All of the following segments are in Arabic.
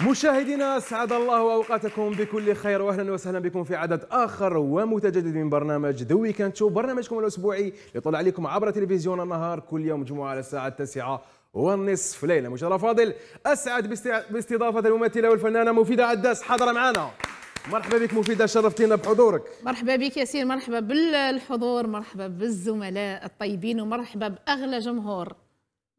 مشاهدينا أسعد الله أوقاتكم بكل خير وأهلا وسهلا بكم في عدد آخر ومتجدد من برنامج The Weekend Show، برنامجكم الأسبوعي يطلع عليكم عبر تلفزيون النهار كل يوم جمعة على الساعة 9:30 ليلة. مشرف فاضل أسعد باستضافة الممثلة والفنانة مفيدة عداس حاضرة معنا. مرحبا بك مفيدة، شرفتينا بحضورك. مرحبا بك ياسير، مرحبا بالحضور، مرحبا بالزملاء الطيبين ومرحبا بأغلى جمهور.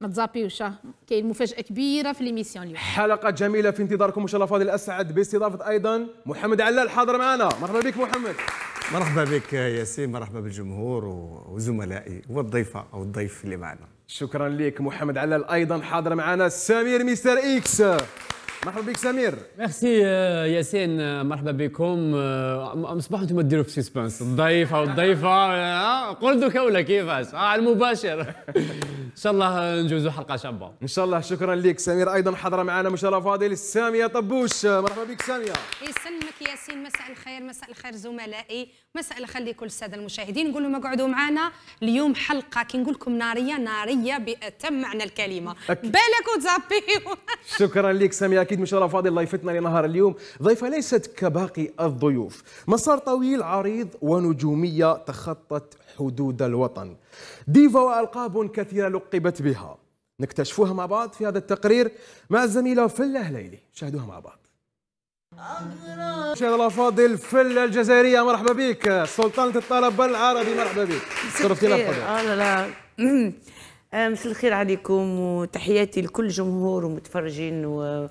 ما تزابيوش، كاين مفاجأة كبيرة في ليميسيون اليوم. حلقة جميلة في انتظاركم ان شاء الله. فاضل اسعد باستضافة ايضا محمد علال حاضر معنا، مرحبا بك محمد. مرحبا بك ياسين، مرحبا بالجمهور وزملائي والضيفة او الضيف اللي معنا. شكرا لك محمد علال. ايضا حاضر معنا سمير ميستر إكس، مرحبا بك سمير. ميرسي ياسين، مرحبا بكم. مصباح انتم ديروا في سسبانس الضيف او الضيفه، قول دوكا ولا كيفاش على المباشر. ان شاء الله نجوزوا حلقه شابه ان شاء الله. شكرا لك سمير. ايضا حضره معنا مشرف فاضل ساميه طبوش، مرحبا بك ساميه. يسلمك ياسين، مساء الخير. مساء الخير زملائي، مساء الخير لكل الساده المشاهدين. نقول لهم اقعدوا معنا اليوم، حلقه كي نقول لكم ناريه، ناريه باتم معنى الكلمه. بالك وتزابيو. شكرا لك ساميه. أكيد مشرف فاضل ضيفتنا لنهار اليوم ضيفة ليست كباقي الضيوف، مسار طويل عريض ونجومية تخطت حدود الوطن، ديفا وألقاب كثيرة لقبت بها، نكتشفوها مع بعض في هذا التقرير مع الزميلة فلة ليلي، شاهدوها مع بعض. شاهد الله فاضل فلة الجزائرية، مرحبا بك سلطانة الطلب العربي، مرحبا بك. شرفتينا بفضلك. مساء الخير عليكم وتحياتي لكل جمهور ومتفرجين و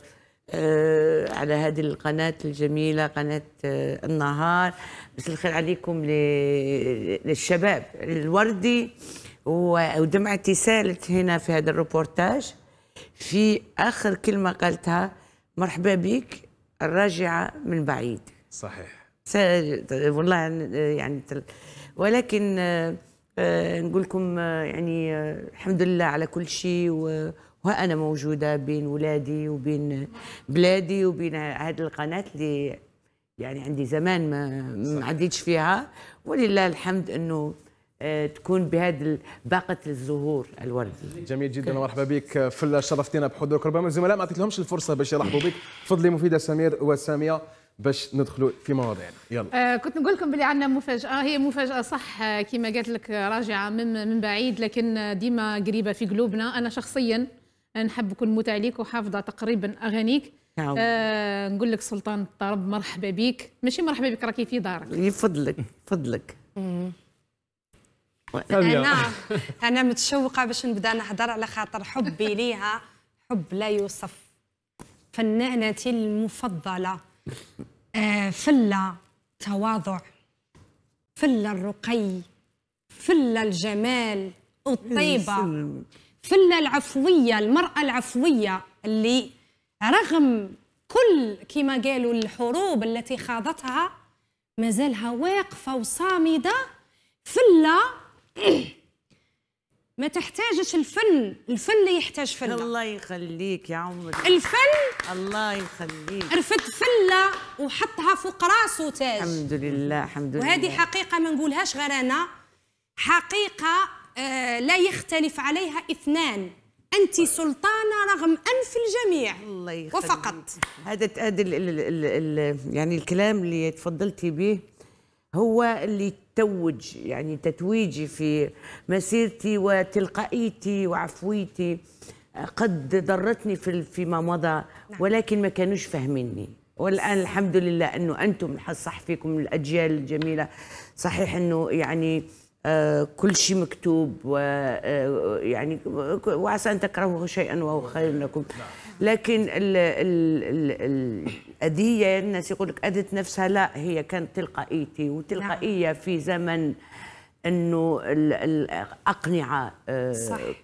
على هذه القناة الجميلة قناة النهار. مساء الخير عليكم للشباب الوردي ودمعتي سالت هنا في هذا الروبورتاج. في آخر كلمة قالتها مرحبا بك الراجعة من بعيد. صحيح والله يعني ولكن نقول لكم يعني الحمد لله على كل شيء، وأنا موجودة بين ولادي وبين بلادي وبين هذه القناة اللي يعني عندي زمان ما عديتش فيها، ولله الحمد أنه تكون بهذا باقة الزهور الوردي. جميل جدا، مرحبا بك فلة، شرفتينا بحضورك. ربما الزملاء ما عطيتلهمش الفرصة باش يرحبوا بك. تفضلي مفيدة سمير وسامية باش ندخلوا في مواضيعنا يلا. كنت نقول لكم بلي عندنا مفاجاه، هي مفاجاه صح كما قالت لك راجعه من بعيد، لكن ديما قريبه في قلوبنا. انا شخصيا نحب نكون متعليك وحافظه تقريبا اغانيك. نقول لك سلطان الطرب مرحبا بيك، ماشي مرحبا بك راكي في دارك. يفضلك فضلك. انا متشوقه باش نبدا نهضر على خاطر حبي ليها حب لا يوصف، فنانتي المفضله فلة. تواضع فلة، الرقي فلة، الجمال والطيبة فلة، العفوية، المرأة العفوية اللي رغم كل كما قالوا الحروب التي خاضتها مازالها واقفة وصامدة. فلة ما تحتاجش الفن، الفن يحتاج فلة. الله يخليك يا عمري الفن، الله يخليك. رفد فلة وحطها فوق راسه تاج. الحمد لله الحمد لله. وهذه حقيقة ما نقولهاش غير أنا، حقيقة لا يختلف عليها اثنان. أنت سلطانة رغم أنف الجميع. الله يخليك. وفقط هذا يعني الكلام اللي تفضلتي به هو اللي توج يعني تتويجي في مسيرتي وتلقائيتي وعفويتي. قد ضرتني فيما مضى ولكن ما كانوش فاهميني، والان الحمد لله انه انتم صح فيكم الاجيال الجميله. صحيح انه يعني كل شيء مكتوب، ويعني وعسى ان تكرهوا شيئا وهو خير لكم، لكن الأذية الناس يقول لك أذت نفسها، لا هي كانت تلقائيتي وتلقائية في زمن أنه الأقنعة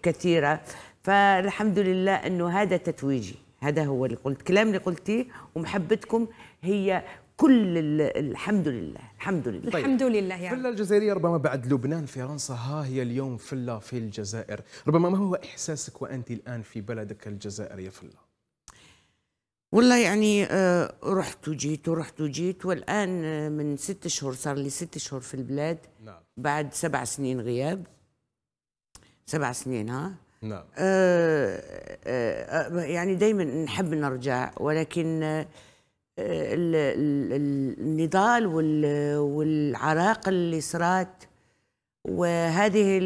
كثيرة. فالحمد لله أنه هذا تتويجي، هذا هو اللي قلت كلام اللي قلتيه ومحبتكم هي كل الحمد لله الحمد لله. طيب. الحمد لله. يعني فلة الجزائرية ربما بعد لبنان فرنسا، ها هي اليوم فلة في الجزائر. ربما ما هو إحساسك وأنت الآن في بلدك الجزائر يا فلة؟ والله يعني رحت وجيت ورحت وجيت، والآن من 6 شهور صار لي 6 شهور في البلاد. نعم. بعد 7 سنين غياب. 7 سنين. ها نعم. يعني دايما نحب نرجع، ولكن النضال والعراق اللي صارت، وهذه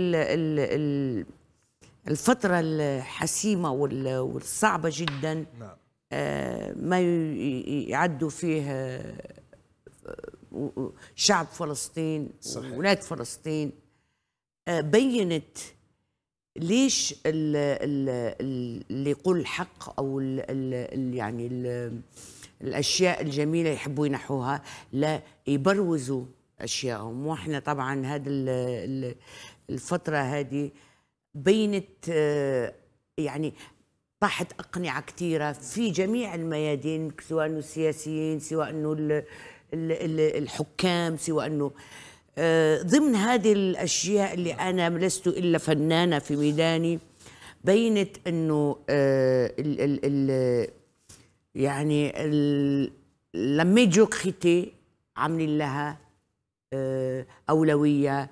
الفترة الحسيمة والصعبة جدا نعم. ما يعدوا فيه شعب فلسطين ولاة فلسطين، بينت ليش اللي يقول الحق أو يعني الأشياء الجميلة يحبوا ينحوها، لا يبروزوا أشيائهم. وإحنا طبعا هذا الفترة هذه بينت يعني طاحت أقنعة كثيرة في جميع الميادين، سواء أنه السياسيين، سواء أنه الحكام، سواء أنه ضمن هذه الأشياء اللي أنا لست إلا فنانة في ميداني، بينت أنه يعني لما يجوا خيتي عاملين لها أولوية،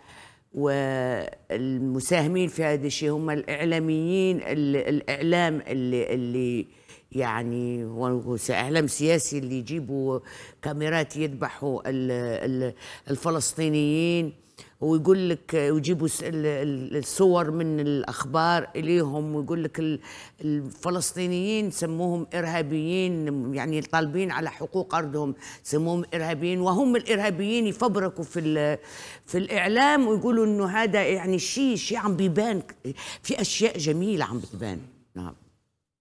والمساهمين في هذا الشيء هم الإعلاميين، الإعلام اللي يعني هو إعلام سياسي، اللي يجيبوا كاميرات يذبحوا الفلسطينيين ويقول لك، ويجيبوا الصور من الأخبار إليهم ويقول لك الفلسطينيين سموهم إرهابيين، يعني طالبين على حقوق أرضهم سموهم إرهابيين، وهم الإرهابيين يفبركوا في الإعلام ويقولوا إنه هذا يعني شيء عم بيبان، في أشياء جميلة عم بتبان. نعم.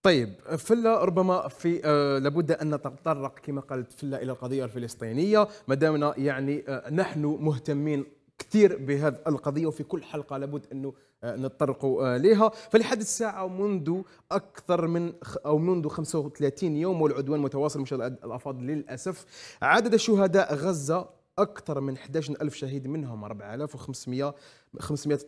طيب فلة، ربما في لابد أن نتطرق كما قالت فلة إلى القضية الفلسطينية، ما دامنا يعني نحن مهتمين كثير بهذه القضية وفي كل حلقة لابد أنه نتطرقوا لها. فلحد الساعة منذ أكثر من أو منذ 35 يوم والعدوان متواصل مشى الأفاضل للأسف، عدد شهداء غزة أكثر من 11000 شهيد، منهم 4500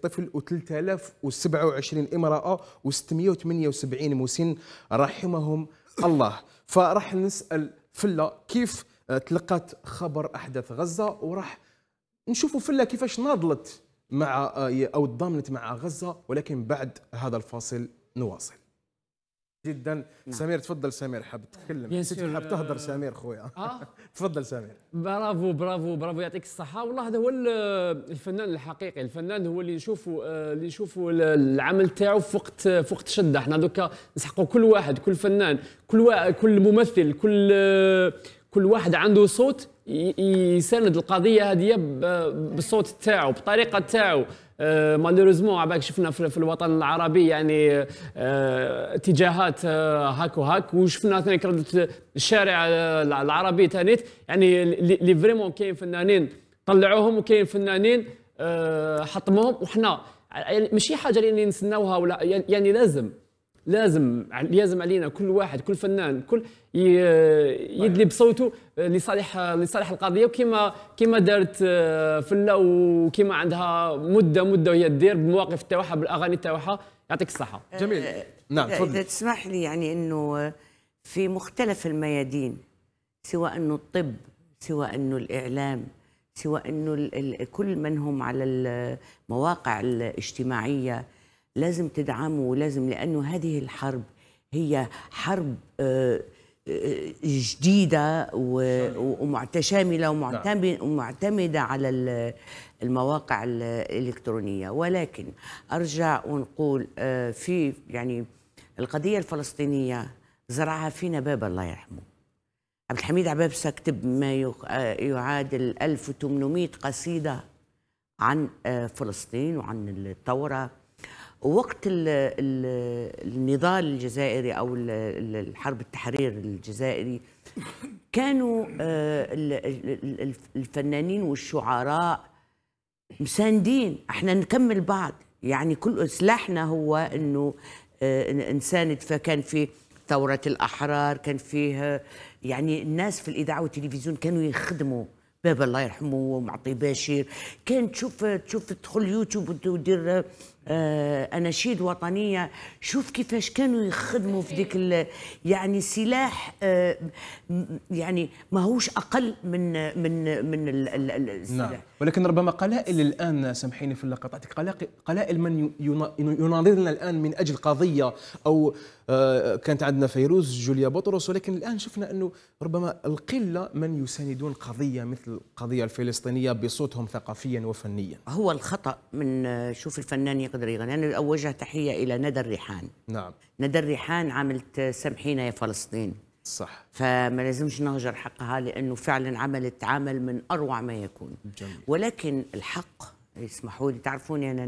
طفل و3027 امرأة و678 مسن رحمهم الله. فراح نسأل فلة كيف تلقت خبر أحداث غزة، وراح نشوفوا فلة كيفاش ناضلت مع أو تضامنت مع غزة، ولكن بعد هذا الفاصل نواصل. جدا نعم. سمير تفضل. سمير حاب تتكلم، حاب تهضر سمير خويا. تفضل سمير. برافو برافو برافو، يعطيك الصحة. والله هذا هو الفنان الحقيقي، الفنان هو اللي نشوفوا العمل تاعو في وقت شدة. احنا دوكا نسحقوا كل واحد، كل فنان، كل ممثل، كل واحد عنده صوت يساند القضية هذه بالصوت تاعو، بطريقة تاعو. مالوريزمون عباك شفنا في الوطن العربي يعني اتجاهات هاك وهاك، وشفنا ثاني ردة الشارع العربي تانيت، يعني اللي فريمون كاين فنانين طلعوهم وكاين فنانين حطموهم، وحنا يعني ماشي حاجة اللي نستناوها ولا، يعني لازم علينا كل واحد، كل فنان، كل يدلي بصوته لصالح القضيه، وكما دارت فلة، وكما عندها مده وهي تدير بمواقف تاعها بالاغاني تاعها. يعطيك الصحه. جميل. نعم تفضل. اذا تسمح لي، يعني انه في مختلف الميادين، سواء انه الطب، سواء انه الاعلام، سواء انه كل من هم على المواقع الاجتماعيه، لازم تدعموا، ولازم، لأنه هذه الحرب هي حرب جديدة ومعتشاملة ومعتمدة على المواقع الإلكترونية. ولكن أرجع ونقول في يعني القضية الفلسطينية زرعها فينا باب الله يرحمه عبد الحميد عبابسة، كتب ما يعادل 1800 قصيدة عن فلسطين وعن الثورة. وقت النضال الجزائري أو الحرب التحرير الجزائري، كانوا الفنانين والشعراء مساندين، احنا نكمل بعض، يعني كل سلاحنا هو انه نساند. فكان في ثورة الأحرار، كان فيه يعني الناس في الإذاعة والتلفزيون كانوا يخدموا باب الله يرحمه ومعطي باشير، كان تشوف تدخل يوتيوب وتدير أناشيد وطنية. شوف كيفاش كانوا يخدموا في ديك يعني سلاح يعني ماهوش أقل من السلاح. نعم. ولكن ربما قلائل الآن، سامحيني في اللقطات، قلائل من يناضلنا الآن من أجل قضية، أو كانت عندنا فيروز، جوليا بطرس، ولكن الآن شفنا أنه ربما القلة من يساندون قضية مثل القضية الفلسطينية بصوتهم ثقافيا وفنيا. هو الخطأ من شوف الفنان يقدر يغني. أنا أوجه تحية إلى ندى الريحان. نعم. ندى الريحان عملت سامحينا يا فلسطين. صح. فما لازمش نهجر حقها، لأنه فعلا عملت عمل من أروع ما يكون. جميل. ولكن الحق يسمحوا لي، تعرفوني أنا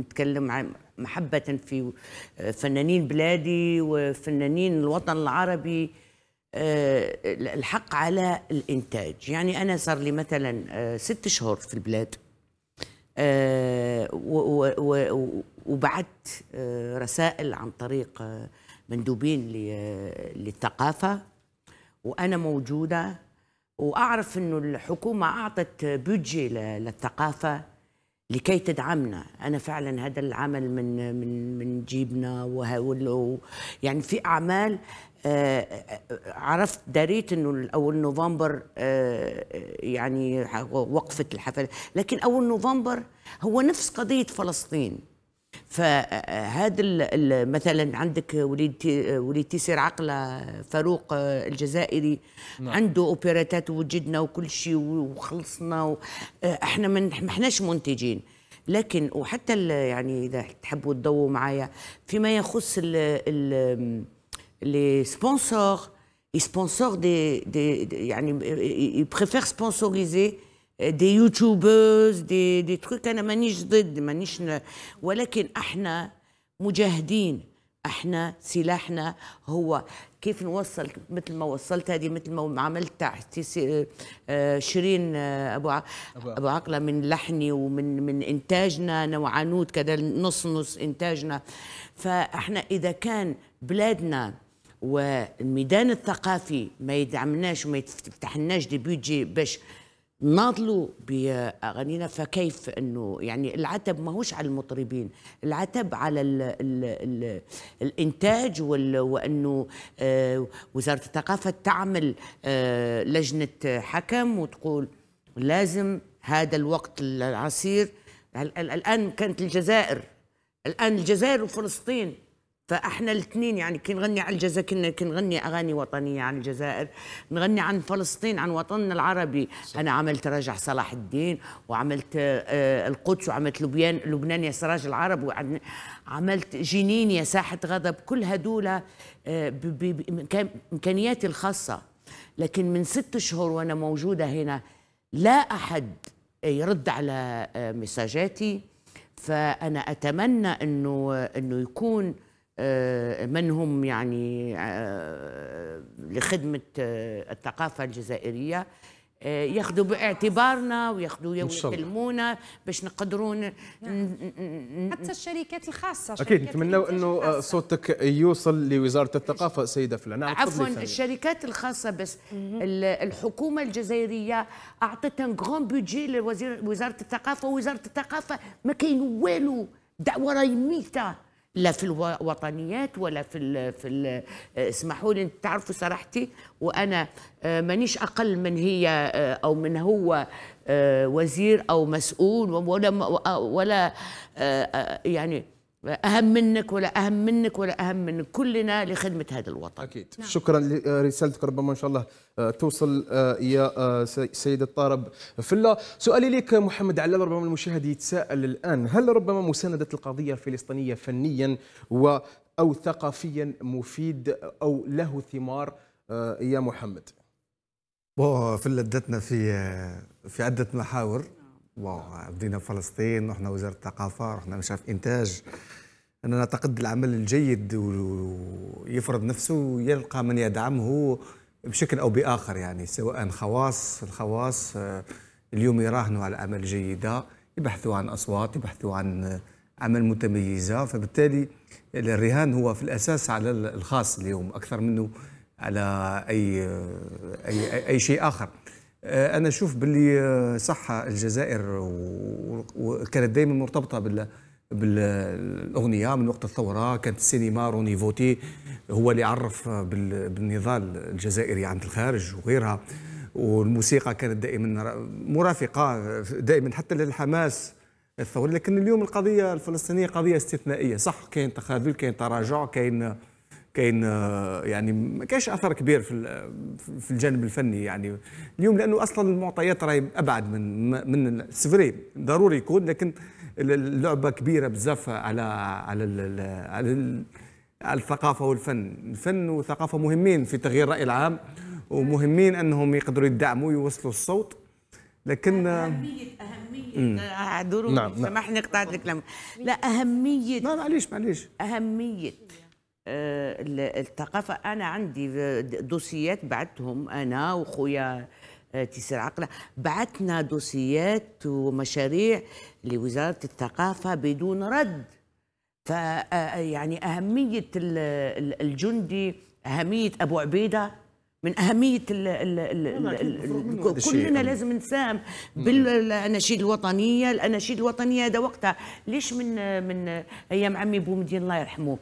نتكلم عن محبة في فنانين بلادي وفنانين الوطن العربي. الحق على الإنتاج. يعني أنا صار لي مثلا 6 شهور في البلاد، وبعت رسائل عن طريق مندوبين للثقافة، وأنا موجودة، وأعرف أنه الحكومة أعطت بودجي للثقافة لكي تدعمنا. أنا فعلا هذا العمل من جيبنا، يعني في أعمال عرفت دريت أنه الأول نوفمبر يعني وقفت الحفلة، لكن أول نوفمبر هو نفس قضية فلسطين. فهذا مثلا عندك وليد تيسير عقلة، فاروق الجزائري. نعم. عنده اوبراتات وجدنا وكل شيء وخلصنا احنا ما احناش منتجين. لكن وحتى يعني اذا تحبوا تضووا معايا فيما يخص لي سبونسور، يعني يبريفير سبونسوريزي دي يوتيوبرز، دي تروك. انا مانيش ضد، مانيش، ولكن احنا مجاهدين. احنا سلاحنا هو كيف نوصل، مثل ما وصلت هذه، مثل ما عملت تحت شيرين أبو عقلة، من لحني ومن انتاجنا انا وعنود كذا، نص نص انتاجنا. فاحنا اذا كان بلادنا والميدان الثقافي ما يدعمناش وما يفتحناش دي بيجي باش ناضلوا بأغانينا، فكيف أنه يعني العتب ماهوش على المطربين، العتب على ال الإنتاج، وأنه وزارة الثقافة تعمل لجنة حكم وتقول لازم هذا الوقت العصير. الآن كانت الجزائر، الآن الجزائر وفلسطين، فاحنا الاثنين يعني كي نغني على الجزائر كي نغني اغاني وطنيه عن الجزائر، نغني عن فلسطين، عن وطننا العربي. صح. انا عملت راجع صلاح الدين، وعملت القدس، وعملت لبنان يا سراج العرب، وعملت جنين يا ساحه غضب. كل هذولا بامكانياتي الخاصه. لكن من 6 شهور وانا موجوده هنا لا احد يرد على مساجاتي. فانا اتمنى انه يكون من هم يعني لخدمة الثقافة الجزائرية ياخذوا باعتبارنا وياخذوا يكلمونا باش نقدرون. نعم. حتى الشركات الخاصة اكيد نتمنوا انه صوتك يوصل لوزارة الثقافة. سيدة فلان، عفوا، الشركات الخاصة بس. الحكومة الجزائرية اعطت ان غون بودجي لوزارة الثقافة، ووزارة الثقافة ما كاين والو، دعوة راهي ميتة، لا في الوطنيات ولا في اسمحوا لي تعرفوا صراحتي، وانا مانيش اقل من هي او من هو وزير او مسؤول، ولا يعني اهم منك ولا اهم منك ولا اهم من كلنا لخدمه هذا الوطن. اكيد. نعم. شكرا لرسالتك، ربما ان شاء الله توصل يا سيد الطارب. فلا، سؤالي لك محمد علال، ربما المشاهد يتساءل الان، هل ربما مساندة القضية الفلسطينية فنيا او ثقافيا مفيد او له ثمار يا محمد؟ واو، فلا دتنا في عدة محاور. واو، بدينا فلسطين، رحنا وزارة الثقافة، رحنا مش عارف إنتاج. أنا أعتقد العمل الجيد ويفرض نفسه يلقى من يدعمه بشكل أو بآخر، يعني سواء خواص. الخواص اليوم يراهنوا على أعمال جيدة، يبحثوا عن أصوات، يبحثوا عن أعمال متميزة، فبالتالي الرهان هو في الأساس على الخاص اليوم أكثر منه على أي شيء آخر. أنا أشوف باللي صح الجزائر وكانت دائما مرتبطة بالاغنيه من وقت الثوره، كانت السينما روني فوتي هو اللي عرف بالنضال الجزائري عند الخارج وغيرها، والموسيقى كانت دائما مرافقه دائما حتى للحماس الثوري. لكن اليوم القضيه الفلسطينيه قضيه استثنائيه، صح كاين تخاذل، كاين تراجع، كاين يعني ما كاينش اثر كبير في الجانب الفني يعني اليوم، لانه اصلا المعطيات راهي ابعد من السفري ضروري يكون، لكن اللعبه كبيره بزاف على الثقافه والفن. الفن والثقافه مهمين في تغيير الراي العام، ومهمين انهم يقدروا يدعموا ويوصلوا الصوت، لكن أهمية اعذروني نعم. سامحني قطعت الكلام. لا أهمية لا معليش أهمية الثقافة. أنا عندي دوسيات بعتهم أنا وخويا تيسير عقلة، بعتنا دوسيات ومشاريع لوزارة الثقافة بدون رد. فيعني أهمية الجندي، أهمية أبو عبيدة من أهمية كلنا لازم نساهم بالأناشيد الوطنية. الأناشيد الوطنية هذا وقتها ليش من أيام عمي بومدين الله يرحمه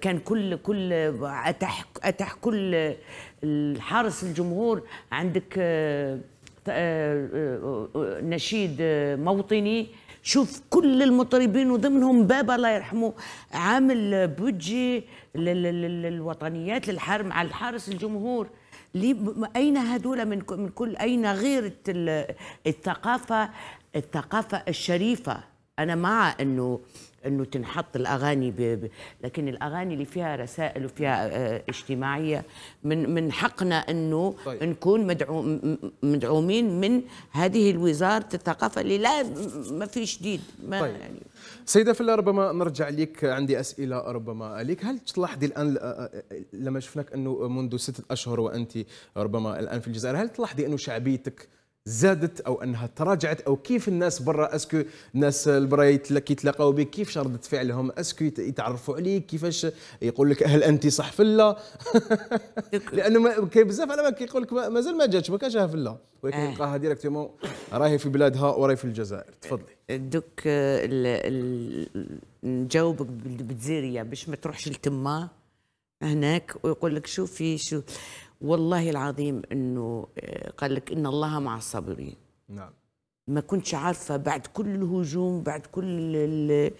كان كل أتح كل الحارس الجمهور عندك نشيد موطني، شوف كل المطربين وضمنهم بابا الله يرحمه عامل بودجي للوطنيات للحرم على الحارس الجمهور. أين هذولا من كل أين غير الثقافة الشريفة؟ أنا مع أنه تنحط الأغاني لكن الأغاني اللي فيها رسائل وفيها اجتماعية من حقنا أنه طيب. نكون مدعومين من هذه الوزارة الثقافة اللي لا ما في جديد ما طيب. يعني سيدة فلة، ربما نرجع لك، عندي أسئلة ربما لك. هل تلاحظي الآن لما شفناك أنه منذ 6 أشهر وأنت ربما الآن في الجزائر، هل تلاحظي أنه شعبيتك زادت او انها تراجعت؟ او كيف الناس برا، اسكو الناس برا يتلاقاو بك كيف ردة فعلهم؟ اسكو يتعرفوا عليك؟ كيفاش يقول لك هل انت صح فلة؟ لانه كاين بزاف على بالك يقول لك مازال ما جاتش، ما كانشها فلة، ولكن يلقاها ديريكتومون راهي في بلادها وراهي في الجزائر. تفضلي دوك نجاوبك بالجزائريه باش ما تروحش لتما هناك ويقول لك شوفي شو والله العظيم انه قال لك ان الله مع الصابرين. نعم. ما كنتش عارفه بعد كل الهجوم، بعد كل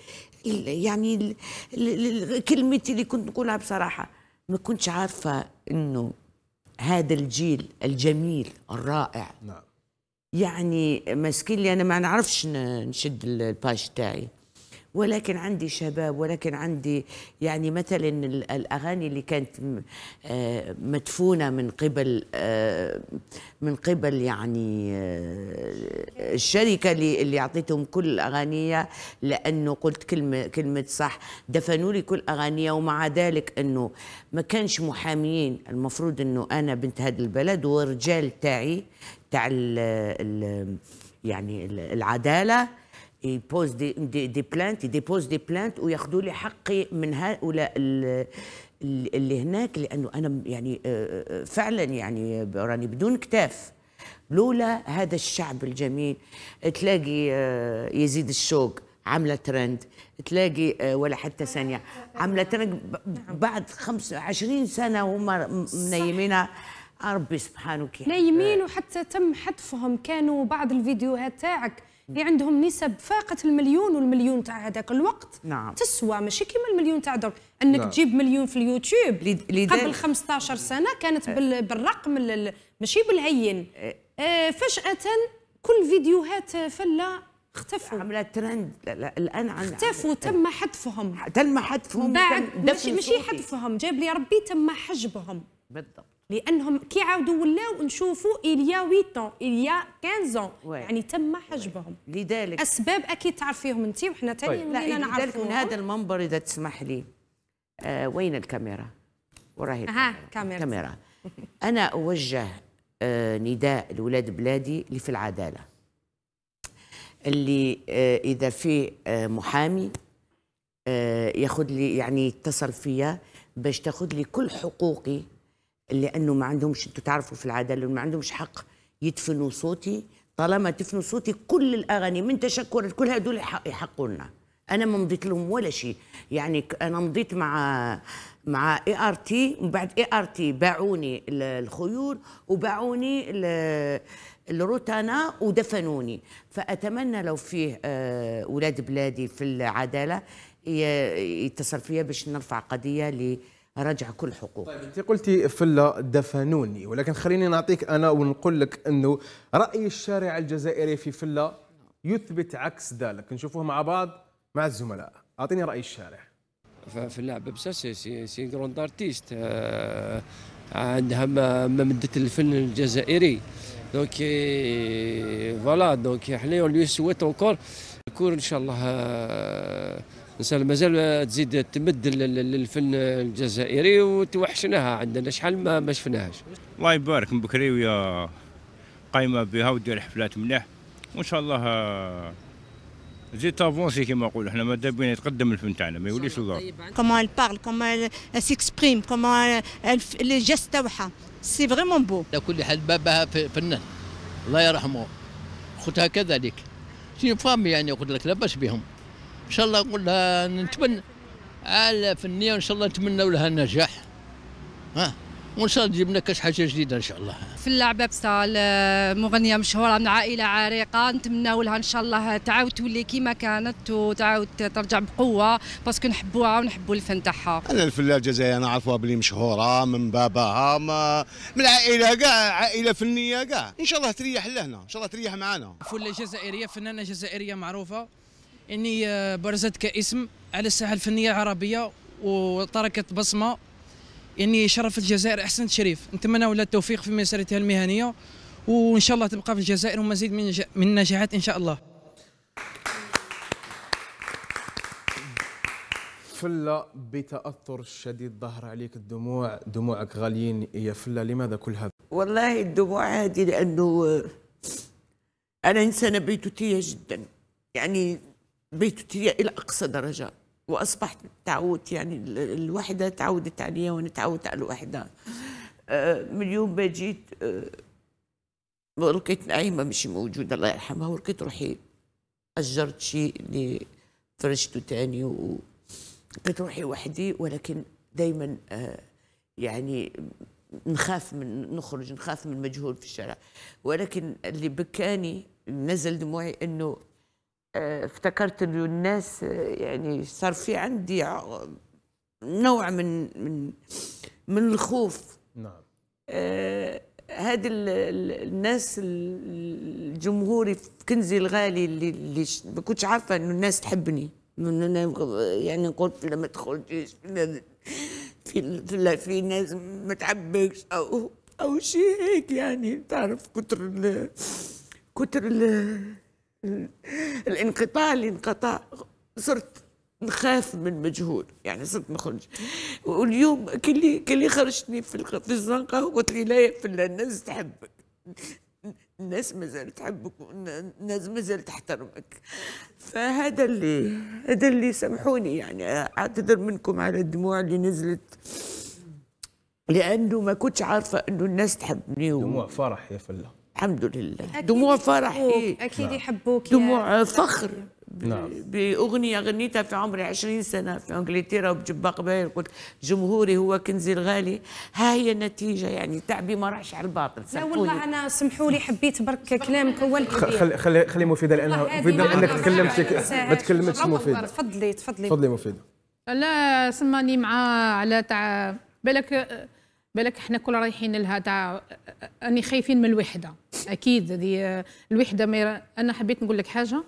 كلمتي اللي كنت نقولها بصراحه، ما كنتش عارفه انه هذا الجيل الجميل الرائع. نعم. يعني مسكين لي انا ما نعرفش نشد الباش تاعي، ولكن عندي شباب، ولكن عندي يعني مثلا الاغاني اللي كانت مدفونه من قبل يعني الشركه اللي اعطيتهم كل اغانيه، لانه قلت كلمه صح، دفنوا لي كل اغانيه. ومع ذلك انه ما كانش محاميين، المفروض انه انا بنت هذا البلد والرجال تاعي تاع يعني العداله يبوز دي بلانت، يديبوز دي بلانت وياخذوا لي حقي من هؤلاء اللي هناك، لانه انا يعني فعلا يعني راني بدون كتاف. لولا هذا الشعب الجميل تلاقي يزيد الشوق عامله ترند، تلاقي ولا حتى ثانيه عامله ترند بعد 25 سنه وهم منيمينها. ربي سبحانه وتعالى نايمين. وحتى تم حذفهم، كانوا بعض الفيديوهات تاعك اللي عندهم نسب فاقت المليون، والمليون تاع هذاك الوقت نعم. تسوى ماشي كيما المليون تاع درك انك نعم. تجيب مليون في اليوتيوب. قبل 15 سنه كانت بالرقم ماشي بالهين. فجاه كل فيديوهات فلة اختفوا، عملت ترند. الان اختفوا، تم حذفهم. بعد ماشي حذفهم، جاب لي ربي تم حجبهم بالضبط، لانهم كي عاودوا ولاو نشوفوا إليا 8 ans إليا 15 ans يعني تم حجبهم. لذلك اسباب اكيد تعرفيهم انت وحنا ثاني ولينا نعرفوهم. لذلك من هذا المنبر اذا تسمح لي، وين الكاميرا؟ وراهي الكاميرا. انا اوجه نداء لاولاد بلادي اللي في العداله، اللي اذا في محامي ياخذ لي يعني يتصل فيا باش تاخذ لي كل حقوقي، لانه ما عندهمش، انتم تعرفوا في العداله ما عندهمش حق يدفنوا صوتي. طالما دفنوا صوتي كل الاغاني من تشكر كل هذول يحقوا لنا. انا ما مضيت لهم ولا شيء، يعني انا مضيت مع اي ار تي، ومن بعد اي ار تي باعوني الخيول وباعوني الروتانا ودفنوني. فاتمنى لو فيه اولاد بلادي في العداله يتصل فيا باش نرفع قضيه رجع كل حقوق. طيب انت قلتي فلة دفنوني، ولكن خليني نعطيك انا ونقول لك انه راي الشارع الجزائري في فلة يثبت عكس ذلك، نشوفوه مع بعض مع الزملاء. اعطيني راي الشارع. فلة عبابسة سي غروند ارتيست، عندها ممدة الفن الجزائري، دونك فوالا دونك حنا لو سويت اونكور كور ان شاء الله مازال تزيد تمد للفن الجزائري وتوحشناها، عندنا شحال ما شفناهاش. الله يبارك بكري ويا قايمه بها ودير حفلات مليح، وان شاء الله تزيد تافونسي كما نقولوا احنا، ماذا بينا يتقدم الفن تاعنا ما يوليش الدار. كومون ال بارل، كومون سيكسبريم، كومون لي جيست تاعها سي فريمون بو. على كل حال باباها فنان الله يرحمه، خوتها كذلك شي فامي، يعني قلت لك لاباس بهم ان شاء الله. نقول لها نتمنى على فنيه وان شاء الله نتمنوا لها النجاح، ها، وان شاء الله تجيب لنا كاش حاجه جديده ان شاء الله. فلة عبابسة مغنيه مشهوره من عائله عريقه، نتمنوا لها ان شاء الله تعاود تولي كيما كانت وتعاود ترجع بقوه، باسكو نحبوها ونحبوا الفن تاعها. انا الفلة الجزائريه نعرفوها بلي مشهوره من باباها، من العائله كاع، عائله فنيه كاع، ان شاء الله تريح لهنا، ان شاء الله تريح معنا. فلة جزائريه، فنانه جزائريه معروفه، اني برزت كاسم على الساحه الفنيه العربيه وتركت بصمه، اني شرفت الجزائر احسن شريف. نتمنى لها التوفيق في مسيرتها المهنيه، وان شاء الله تبقى في الجزائر ومزيد من النجاحات ان شاء الله. فلة بتاثر شديد ظهر عليك الدموع، دموعك غاليين يا فلة، لماذا كل هذا؟ والله الدموع هذه لانه انا انسانه بيتوتيه جدا، يعني بيتوتية إلى أقصى درجة، وأصبحت تعودت، يعني الوحدة تعودت عليها وأنا تعودت على الوحدة. من اليوم ما جيت لقيت نعيمة مش موجودة الله يرحمها، ولقيت روحي أجرت شيء اللي فرشته تاني، ولقيت روحي وحدي. ولكن دايما يعني نخاف من نخرج، نخاف من المجهول في الشارع. ولكن اللي بكاني نزل دموعي إنه افتكرت انه الناس، يعني صار في عندي نوع من الخوف. نعم. هذه الناس الجمهوري في كنزي الغالي اللي ما كنتش عارفه انه الناس تحبني، انا يعني قلت لما تخرجيش في ناس ما تحبكش او شيء هيك، يعني تعرف كتر الانقطاع اللي انقطع، صرت نخاف من المجهول، يعني صرت نخرج. واليوم كلي خرجتني في الزنقه وقلت لي لا يا فلة، الناس تحبك، الناس مازال تحبك، الناس مازال تحترمك. فهذا اللي سامحوني، يعني اعتذر منكم على الدموع اللي نزلت، لانه ما كنتش عارفه انه الناس تحبني. دموع فرح يا فلة، الحمد لله، دموع فرح، اكيد يحبوك، دموع فخر. نعم. باغنيه غنيتها في عمري 20 سنه في انجلترا وبجبا قبايل، قلت جمهوري هو كنزي الغالي، ها هي النتيجه، يعني تعبي ما راحش على الباطل. لا والله انا سمحوا لي، حبيت برك كلامك هو الكبير. خلي مفيده، لانها مفيده انك تكلمت، ما تكلمتش مفيده. تفضلي تفضلي مفيده. لا سماني معاه على تاع بالك احنا كل رايحين لها تاع اني خايفين من الوحده، اكيد هذه الوحده. ما انا حبيت نقول لك حاجه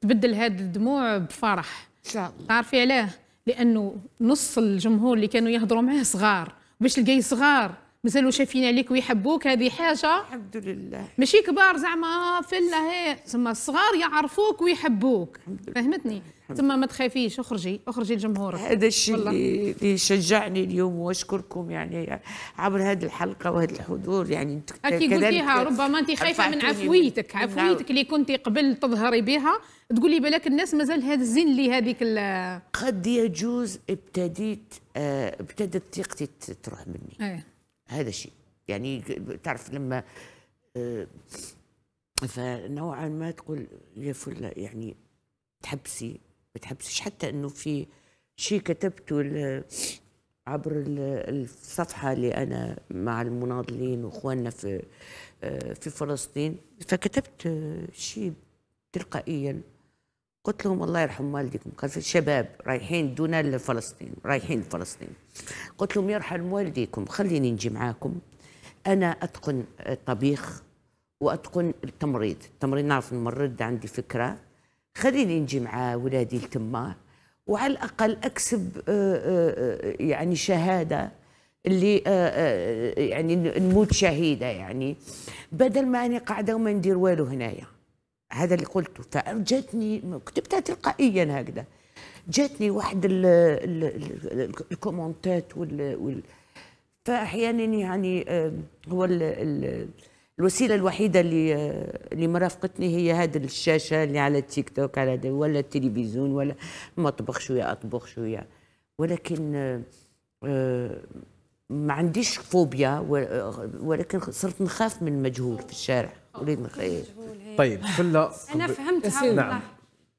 تبدل هذا الدموع بفرح ان شاء الله. تعرفي علاه؟ لانه نص الجمهور اللي كانوا يهضروا معاه صغار، باش تلقاي صغار مازالوا شايفين عليك ويحبوك، هذه حاجه الحمد لله. ماشي كبار زعما فلة، هي تما الصغار يعرفوك ويحبوك، فهمتني؟ تما ما تخافيش، اخرجي لجمهورك. هذا الشيء اللي شجعني اليوم، واشكركم يعني عبر هذه الحلقه وهذا الحضور. يعني اكيد قلتيها، ربما انت خايفه من عفويتك، اللي كنتي قبل تظهري بها، تقولي بالك الناس مازال هذا الزين اللي هذيك قد يجوز ابتدت ثقتي تروح مني. هذا الشيء يعني تعرف لما فنوعا ما تقول يا فلة، يعني تحبسي بتحبسش، حتى انه في شيء كتبته عبر الصفحه اللي انا مع المناضلين واخواننا في فلسطين، فكتبت شيء تلقائيا قلت لهم الله يرحم والديكم، كان في شباب رايحين دون فلسطين، رايحين فلسطين، قلت لهم يرحم والديكم خليني نجي معاكم، انا اتقن الطبيخ واتقن التمريض، التمريض نعرف نمرض عندي فكره، خليني نجي مع ولادي لتما وعلى الاقل اكسب يعني شهاده اللي يعني نموت شهيده يعني، بدل ما اني قاعده وما ندير والو هنايا. هذا اللي قلته. فجاتني كتبتها تلقائيا هكذا، جاتني واحد الكومنتات فاحيانا يعني هو الوسيله الوحيده اللي مرافقتني هي هذه الشاشه اللي على التيك توك، على ولا التلفزيون ولا مطبخ شويه اطبخ شويه، ولكن ما عنديش فوبيا، ولكن صرت نخاف من المجهول في الشارع، وليد نخاف. طيب فلة انا فهمتها. نعم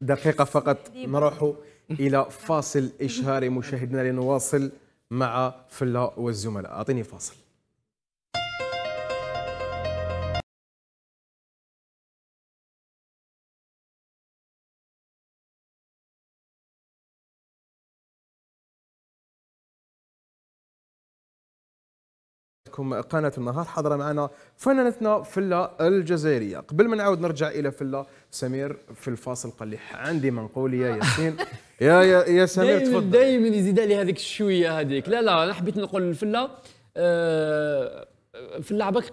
دقيقه فقط نروحوا الى فاصل اشهاري مشاهدينا لنواصل مع فلة والزملاء. اعطيني فاصل. قناة النهار حاضرة معنا فنانتنا فلة الجزائرية. قبل ما نعاود نرجع إلى فلة، سمير في الفاصل قال لي عندي منقول يا ياسين يا سمير تفضل. دائما يزيد لي هذيك الشوية هذيك. لا أنا حبيت نقول لفلة فلة عباك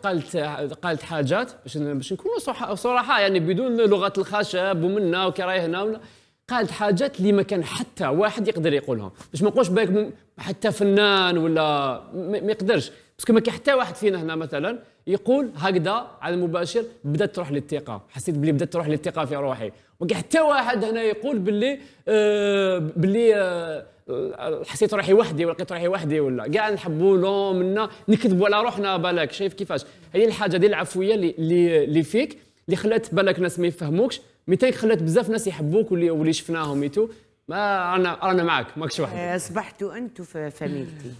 قالت حاجات باش نكونوا صراحة يعني بدون لغة الخشب ومنا وكراي هنا، قالت حاجات اللي ما كان حتى واحد يقدر يقولها، باش ما نقولش بالك حتى فنان ولا ما يقدرش، باسكو ما كاين حتى واحد فينا هنا مثلا يقول هكذا على المباشر. بدات تروح للثقه، حسيت بلي بدات تروح للثقه في روحي، ما كاين حتى واحد هنا يقول باللي حسيت روحي وحدي ولقيت روحي وحدي، ولا كاع نحبوا لهم منا نكذبوا على روحنا. بالك شايف كيفاش هي الحاجه ديال العفويه اللي فيك اللي خلات بالك ناس ما يفهموكش، ميتاك خلات بزاف ناس يحبوك واللي شفناهم ميتو. ما انا معك، ماكش وحدي. اصبحتوا انتم فاميلتي،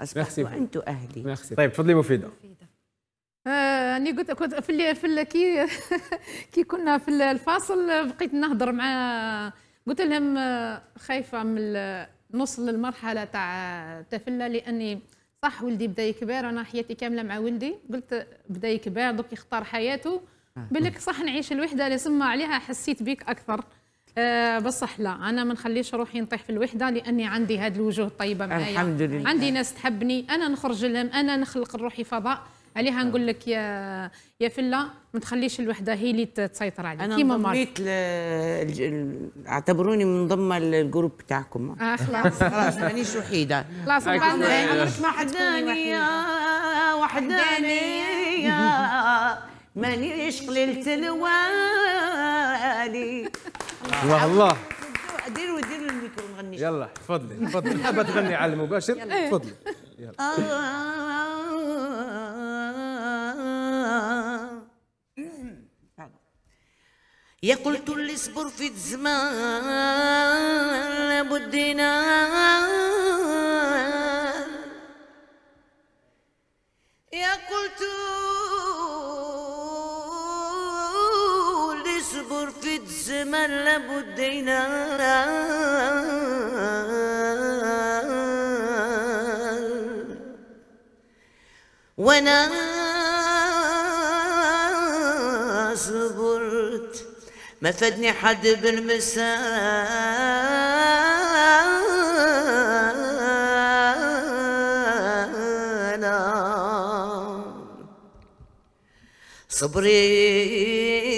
اصبحتوا انتم اهلي. ميرسي. طيب تفضلي مفيده. أنا كنت كي كنا في الفاصل بقيت نهضر مع، قلت لهم خايفه من نوصل للمرحله تاع فلة، لاني صح ولدي بدا يكبر، انا حياتي كامله مع ولدي، قلت بدا يكبر دوك يختار حياته، بالك صح نعيش الوحده اللي سما عليها، حسيت بيك اكثر. بصح لا انا ما نخليش روحي نطيح في الوحده، لاني عندي هاد الوجوه الطيبه معايا، الحمد لله عندي ناس تحبني، انا نخرج لهم، انا نخلق لروحي فضاء. عليها نقول لك يا فلة ما تخليش الوحده هي اللي تسيطر عليك. انا انضميت اعتبروني منضمه للجروب بتاعكم. خلاص خلاص مانيش وحيده، خلاص عمرك ما حداني وحداني مانيش قليلة الوالي. الله الله. ديروا الميكرو نغني. يلا تفضلي تفضلي، حابة تغني على المباشر تفضلي. يا قلت اللي اصبر في الزمان بدينا يا قلت في الزمن لابد ينال وانا صبرت ما فادني حد بالمسألة صبري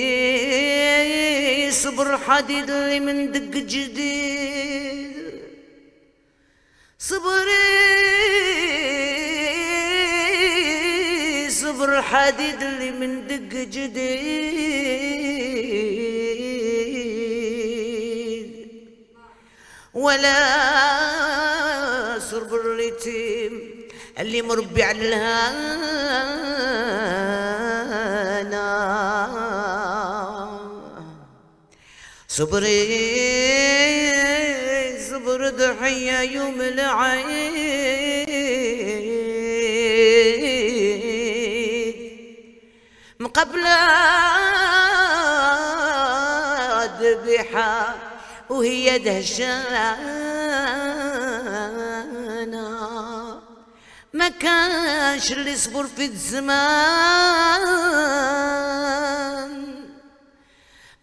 صبر حديد اللي من دق جديد صبري صبر حديد اللي من دق جديد ولا صبر اليتيم اللي مربي على الهنا صبري الضحية يوم العيد مقبلة ذبيحة وهي دهشانة ما كانش اللي صبر في الزمان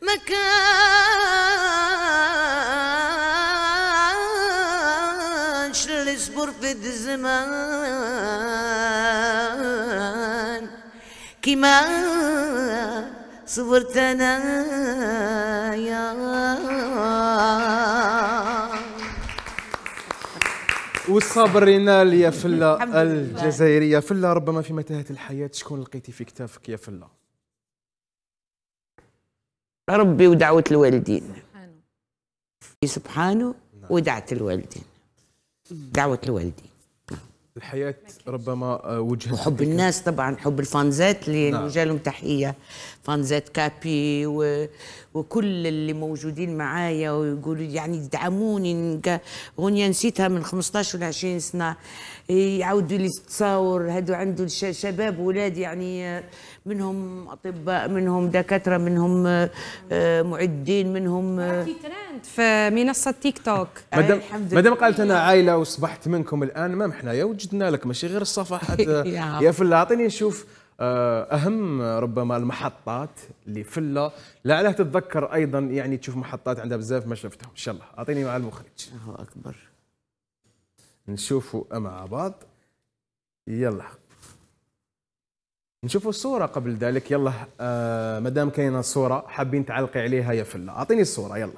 ما كانش اللي صبر في الزمان كيما صبرت انا يا والصبر ينال يا فلة الجزائرية. فلة ربما في متاهة الحياة شكون لقيتي في كتافك يا فلة؟ ربي ودعوة الوالدين سبحانه ودعت الوالدين دعوة الوالدين الحياة ربما وجهة وحب الناس طبعا حب الفانزات اللي نوجه لهم تحية فانزات كابي وكل اللي موجودين معايا ويقولوا يعني يدعموني غنية نسيتها من 15 ولا 20 سنة يعاودوا لي التصاور هادو عنده شباب ولاد يعني منهم أطباء منهم دكاترة منهم معدين منهم في ترند في منصة تيك توك مادام قالت أنا عائلة وصبحت منكم الآن ما حنايا وجدنا لك ماشي غير الصفحات يا فلة أعطيني نشوف أهم ربما المحطات اللي فلة لعلها تتذكر أيضا يعني تشوف محطات عندها بزاف ما شفتهم إن شاء الله أعطيني مع المخرج الله أكبر نشوفوا مع بعض يلا نشوفوا الصورة قبل ذلك يلا مادام كاينة صورة حابين تعلقي عليها يا فلة أعطيني الصورة يلا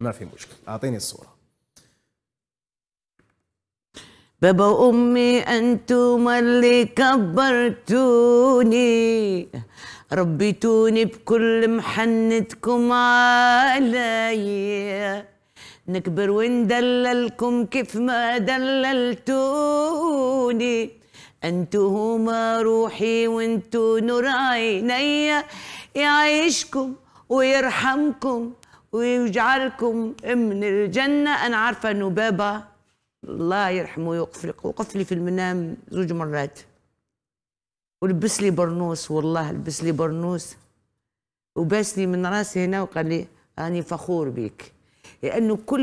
ما في مشكل أعطيني الصورة. بابا وأمي أنتم اللي كبرتوني ربيتوني بكل محنتكم علي نكبر وندللكم كيف ما دللتوني أنتو هما روحي وانتو نور عينيا يعيشكم ويرحمكم ويجعلكم من الجنة. أنا عارفة أنه بابا الله يرحمه وقف لي في المنام زوج مرات ولبس لي برنوس والله لبس لي برنوس وباسني من راسي هنا وقال لي أنا فخور بيك لأنه كل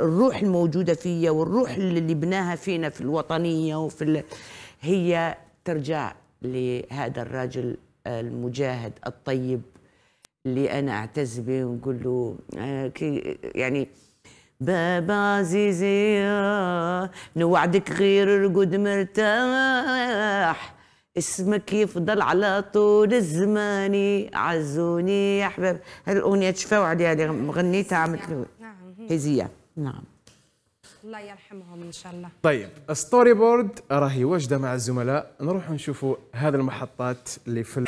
الروح الموجودة فيا والروح اللي بناها فينا في الوطنية وفي هي ترجع لهذا الراجل المجاهد الطيب اللي أنا أعتز به ونقول له يعني بابا عزيزي نوعدك غير رقد مرتاح اسمك يفضل على طول الزمان عزوني يا حباب. هذه الأغنية تشفاو عليها اللي غنيتها عملت له هزية نعم الله يرحمهم إن شاء الله. طيب ستوري بورد راهي واجدة مع الزملاء نروح نشوفوا هذه المحطات اللي في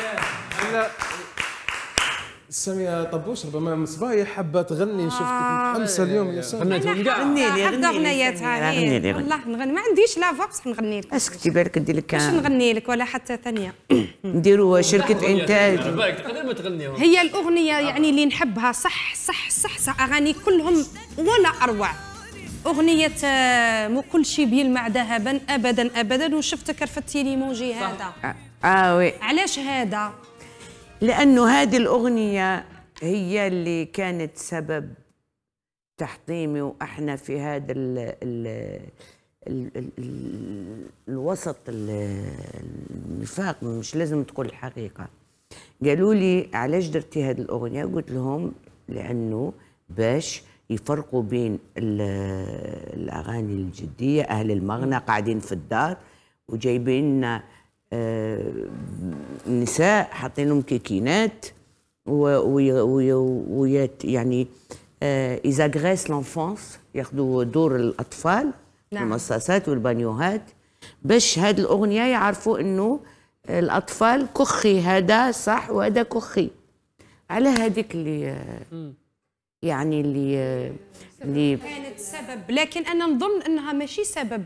ساميه طبوش ربما من صبايا حابه تغني نشوفتك متحمسه اليوم يا ساميه غني لي اغنيات هذه والله نغني ما عنديش لا فوكس نغني لك اسكتي بالك ندير لك باش نغني لك ولا حتى ثانيه نديروا شركه انتاج تقدر ما تغنيهم هي الاغنيه يعني اللي نحبها صح صح صح صح اغاني كلهم ولا اروع اغنيه مو كل شيء بيلمع ذهبا ابدا ابدا وشفتك رفتي لي موجي هذا وي علاش هذا لأنه هذه الأغنية هي اللي كانت سبب تحطيمي وإحنا في هذا الوسط النفاق مش لازم تقول الحقيقة. قالوا لي علاش درتي هذه الأغنية؟ قلت لهم لأنه باش يفرقوا بين الأغاني الجدية أهل المغنى قاعدين في الدار وجايبين النساء حاطين لهم كيكينات ويات يعني يزاغريس لانفونس ياخذوا دور الاطفال المصاصات والبانيوهات باش هذه الاغنيه يعرفوا انه الاطفال كخي هذا صح وهذا كخي على هذيك اللي يعني اللي كانت سبب لكن انا نظن انها ماشي سبب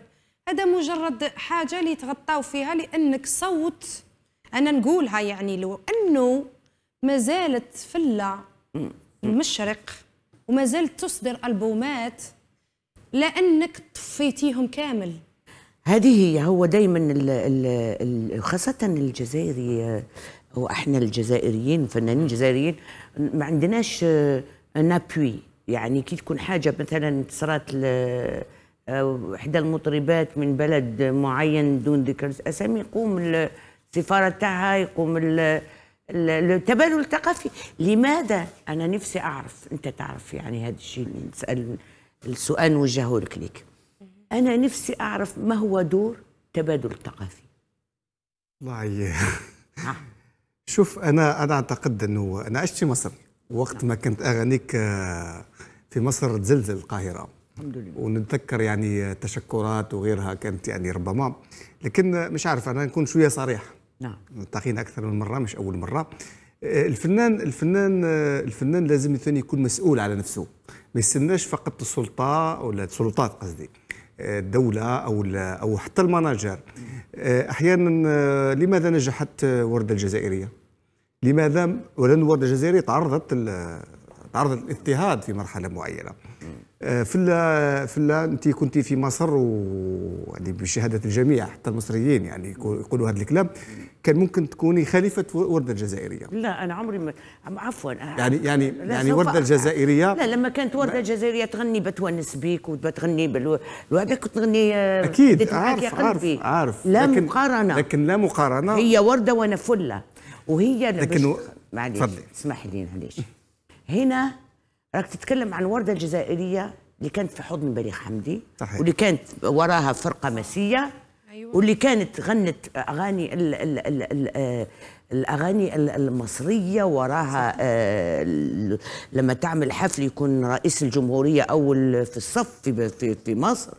هذا مجرد حاجة اللي تغطاو فيها لأنك صوت أنا نقولها يعني لو أنه ما زالت فلة المشرق وما زالت تصدر ألبومات لأنك طفيتيهم كامل. هذه هي، هو دايما خاصة الجزائري، واحنا الجزائريين فنانين جزائريين ما عندناش نابوي، يعني كي تكون حاجة مثلا صارت إحدى المطربات من بلد معين دون ذكر أسامي، يقوم السفارة تاعها، يقوم التبادل الثقافي. لماذا؟ أنا نفسي أعرف، أنت تعرف يعني هذا الشيء، نسأل السؤال نوجهه لك ليك. أنا نفسي أعرف ما هو دور التبادل الثقافي؟ والله شوف، أنا أعتقد أنه أنا عشت في مصر وقت ما كانت أغانيك في مصر تزلزل القاهرة، الحمد لله، ونتذكر يعني تشكرات وغيرها كانت يعني ربما، لكن مش عارف، أنا نكون شوية صريح، نعم، متفقين أكثر من مرة، مش أول مرة. الفنان لازم ثاني يكون مسؤول على نفسه، ما يستناش فقط السلطة ولا السلطات قصدي، الدولة أو حتى المناجر. أحيانا لماذا نجحت وردة الجزائرية؟ لماذا؟ ولأن وردة الجزائرية تعرضت للاضطهاد في مرحلة معينة. فلة، أنت كنت في مصر، ويعني بشهادة الجميع حتى المصريين يعني يقولوا هذا الكلام، كان ممكن تكوني خليفة وردة الجزائرية. لا أنا عمري ما، عفوا، يعني وردة الجزائرية، لا، لما كانت وردة الجزائرية تغني بتونس بيك وبتغني وهذاك تغني، أكيد عارف، لا مقارنة، لكن لا مقارنة، هي وردة وأنا فلة، وهي لكن معليش اسمح لي، معليش هنا راك تتكلم عن وردة الجزائرية اللي كانت في حضن بليغ حمدي، صحيح، واللي كانت وراها فرقة مسية، أيوة، واللي كانت غنت أغاني الأغاني المصرية وراها، لما تعمل حفل يكون رئيس الجمهورية أول في الصف في مصر،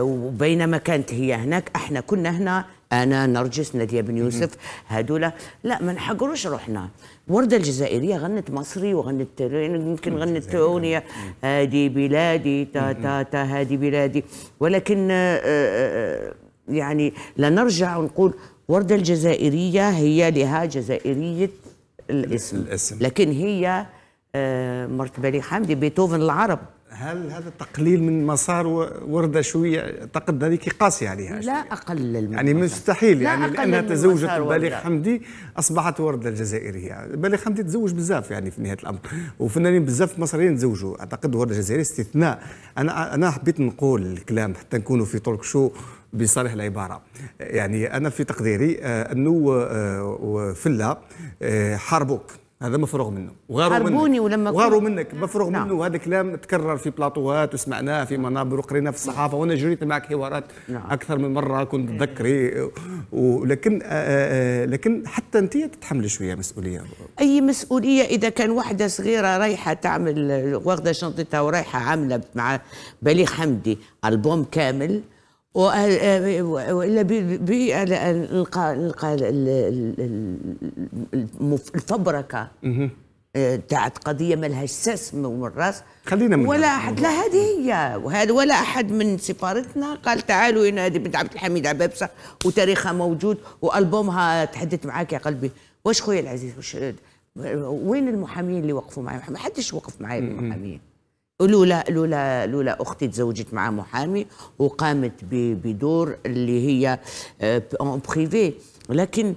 وبينما كانت هي هناك، احنا كنا هنا، أنا، نرجس، نادية بن يوسف، هذولا، لا ما نحقروش روحنا. وردة الجزائرية غنت مصري، وغنت يمكن غنت أغنية هادي بلادي تا تا تا هادي بلادي، ولكن يعني لا نرجع ونقول وردة الجزائرية هي لها جزائرية الاسم، لكن هي مرت بليغ حمدي، بيتهوفن العرب. هل هذا تقليل من مسار وردة شوية؟ أعتقد هذيك قاسية عليها. لا أقلل من، يعني مستحيل، يعني لأنها تزوجت بليغ حمدي أصبحت وردة الجزائرية. بليغ حمدي تزوج بزاف يعني في نهاية الأمر، وفنانين بزاف مصريين تزوجوا، أعتقد وردة الجزائرية استثناء. أنا حبيت نقول الكلام حتى نكونوا في تولك شو بصالح العبارة، يعني أنا في تقديري أنه فلة حاربوك، هذا مفروغ منه، وغاروا منك مفروغ منه، وهذا الكلام تكرر في بلاطوات وسمعناه في منابر وقريناه في الصحافه، وانا جريت معك حوارات اكثر من مره كنت تذكري، لكن حتى انت تتحمل شويه مسؤوليه. اي مسؤوليه اذا كان واحده صغيره رايحه تعمل، واخده شنطتها ورايحه عامله مع بليغ حمدي البوم كامل، وإلا نلقى الفبركة تاعت قضية ما لهاش ساس من الراس، خلينا من ولا أحد، لا هذه هي، ولا أحد من سفارتنا قال تعالوا هنا، هذه بنت عبد الحميد عبابسة وتاريخها موجود وألبومها تحدث معاك يا قلبي. واش خويا العزيز، واش وين المحامين اللي وقفوا معايا؟ ما حدش وقف معايا المحامين، لولا اختي تزوجت مع محامي وقامت بدور اللي هي اون بريفي، لكن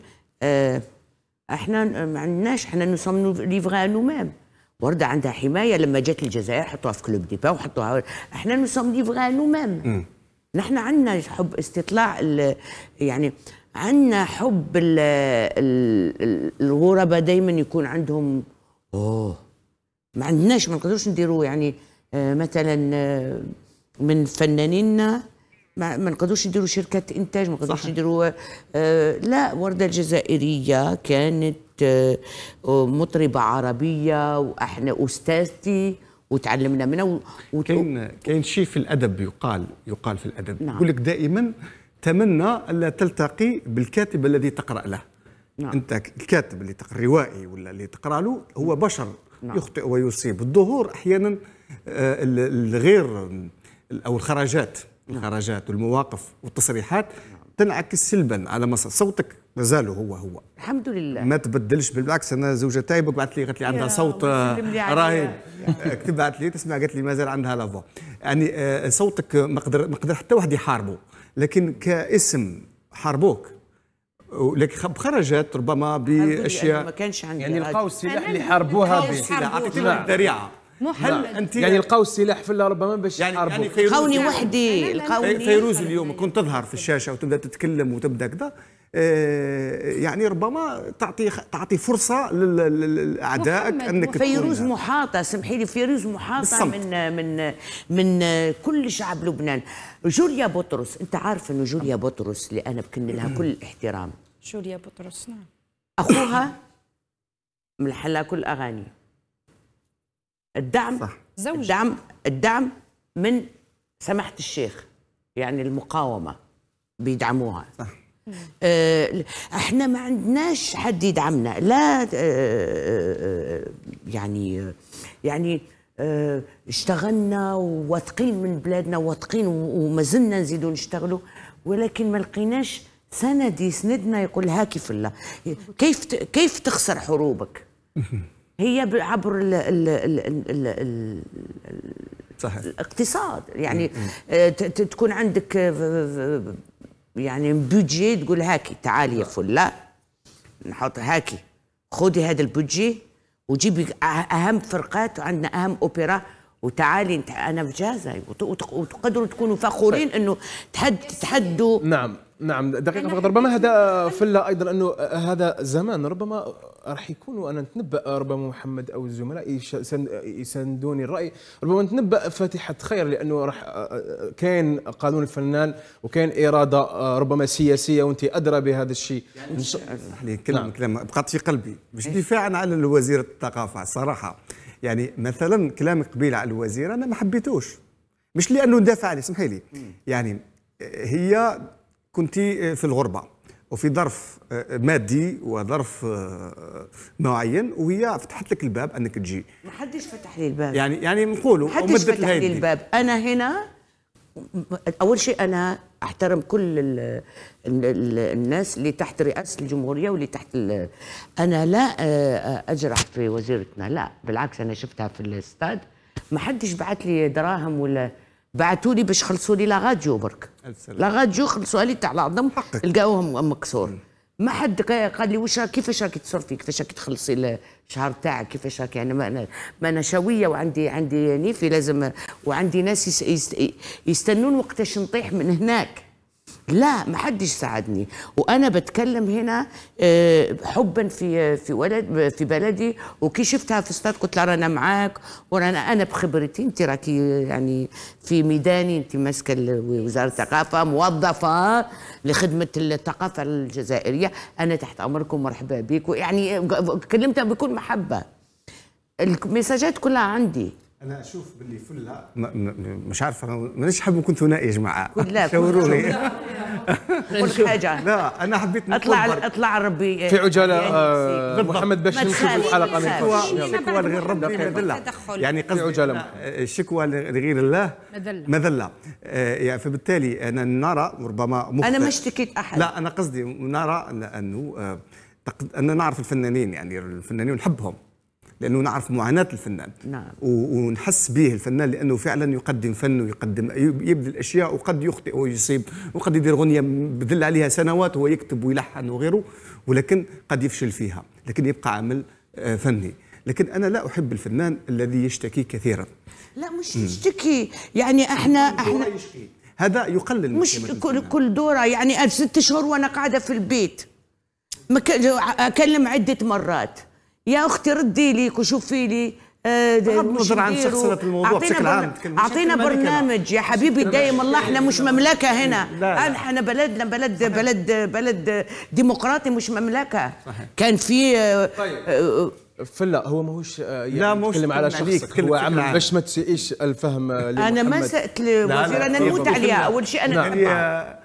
احنا ما عندناش، احنا نصمموا ليفغا نو ميم. ورده عندها حمايه، لما جات الجزائر حطوها في كلوب ديبا وحطوها، احنا نصمموا ليفغا نو ميم، نحن عندنا حب استطلاع، يعني عندنا حب الغرباء دائما يكون عندهم، ما عندناش، ما نقدروش نديروا يعني مثلا من فنانينا ما نقدروش نديروا شركات انتاج، ما نقدروش نديروا، لا، وردة الجزائرية كانت مطربة عربية، واحنا أستاذتي وتعلمنا منها. كاين شيء في الأدب يقال في الأدب، نعم، يقول لك دائما تمنى ألا تلتقي بالكاتب الذي تقرأ له، نعم، أنت الكاتب اللي تقرأ، روائي ولا اللي تقرأ له، هو بشر، نعم، يخطئ ويصيب. الظهور احيانا الغير او الخراجات والمواقف والتصريحات تنعكس سلبا على مصر. صوتك مازالو هو الحمد لله ما تبدلش، بالعكس. انا زوجة تاعي بعثت لي قالت لي عندها صوت رهيب، كتب بعثت لي تسمع قالت لي مازال عندها لافو. يعني صوتك ما قدر حتى واحد يحاربه، لكن كاسم حاربوك لكن خرجت ربما باشياء ما كانش عندي، يعني لقاو السلاح اللي حاربوها به، عطيت لهم الذريعه. يعني لقاو السلاح فيلا ربما باش يحاربوا. لقاوني وحدي، لقاوني فيروز اليوم كنت تظهر في الشاشه وتبدا تتكلم وتبدا كذا، يعني ربما تعطي فرصه لاعدائك انك تكون. فيروز محاطه، سمحي لي، فيروز محاطه من كل شعب لبنان. جوليا بطرس، انت عارف انه جوليا بطرس اللي انا بكن لها كل الاحترام، جوليا بطرس نعم اخوها ملحن لها كل اغاني، الدعم صح. الدعم من سماحة الشيخ، يعني المقاومة بيدعموها صح. احنا ما عندناش حد يدعمنا، لا يعني اشتغلنا وواثقين من بلادنا، واثقين ومازلنا نزيدوا نشتغلوا، ولكن ما لقيناش سند يسندنا يقول هاكي فلا كيف تخسر حروبك. هي عبر ال صحيح. الاقتصاد، يعني تكون عندك يعني بودجي تقول هاكي تعالي يا فلة نحط هاكي خذي هذا البودجي وجيبي اهم فرقات وعندنا اهم اوبرا وتعالي انا في جازة، وتقدروا تكونوا فخورين انه تحدوا. نعم دقيقة فقط. ربما هذا فلة أيضا أنه هذا زمان ربما راح يكونوا، أنا نتنبأ ربما محمد أو الزملاء يساندوني الرأي، ربما نتنبأ فاتحة خير، لأنه راح كان قانون الفنان وكان إرادة ربما سياسية، وأنت أدرى بهذا الشيء. يعني كلام بقات في قلبي مش دفاعا على الوزير الثقافة صراحة، يعني مثلا كلام قبيل على الوزير أنا ما حبيتوش، مش لأنه ندافع عليه، سمحي لي، يعني هي كنت في الغربة وفي ظرف مادي وظرف معين، وهي فتحت لك الباب انك تجي. ما حدش فتح لي الباب، يعني نقولوا ومدت لي فتح لي الباب. انا هنا اول شيء انا احترم كل الناس اللي تحت رئاسة الجمهورية واللي تحت انا لا اجرح في وزيرتنا، لا بالعكس، انا شفتها في الاستاد ما حدش بعت لي دراهم ولا بعثوا لي باش خلصوا لي لاغاديو، برك لاغاديو خلصوا لي تاع العظم لقاوهم مكسور، ما حد قال لي واش كيفاش راكي تصرفي، كيفاش راكي تخلصي الشهر تاعك، كيفاش راكي. يعني ما أنا شويه وعندي نيفي لازم، وعندي ناس يستنون وقتاش نطيح من هناك. لا ما حدش ساعدني، وانا بتكلم هنا حبا في بلدي، وكي شفتها في استاد قلت لها رانا معاك، ورانا انا بخبرتي، انت راكي يعني في ميداني، انت ماسكه وزاره الثقافه، موظفه لخدمه الثقافه الجزائريه، انا تحت امركم مرحبا بك، يعني كلمتها بكل محبه، المساجات كلها عندي. أنا أشوف باللي فلة مش عارف، أنا مانيش حاب نكون ثنائي يا جماعة، لا شاوروني كل حاجة. لا أنا حبيت أطلع ربي في عجالة محمد باش نشوفوا الحلقة الشكوى لغير ربي مذلة، يعني قصدي الشكوى لغير الله مذلة، فبالتالي أنا نرى ربما أنا ما اشتكيت أحد، لا أنا قصدي نرى أنه أنا نعرف الفنانين، يعني الفنانين نحبهم لأنه نعرف معاناة الفنان، نعم. ونحس به الفنان لأنه فعلا يقدم فن ويقدم يبذل أشياء، وقد يخطئ ويصيب، وقد يدير غنية بذل عليها سنوات وهو يكتب ويلحن وغيره، ولكن قد يفشل فيها، لكن يبقى عمل فني. لكن أنا لا أحب الفنان الذي يشتكي كثيرا، لا مش يشتكي، يعني احنا يشتكي. هذا يقلل مش كل دورة، يعني 6 أشهر وأنا قاعدة في البيت أكلم عدة مرات، يا اختي ردي لي وشوفي لي بغض النظر عن شخصية الموضوع بشكل عام، اعطينا برنامج يا حبيبي، دايم الله احنا مش مملكه هنا، احنا بلدنا بلد ديمقراطي مش مملكه. كان في طيب فلا هو ماهوش يتكلم على شخصك، هو عمل باش ما تسيئش الفهم. انا ما سألت الوزير، انا نموت عليها. اول شيء انا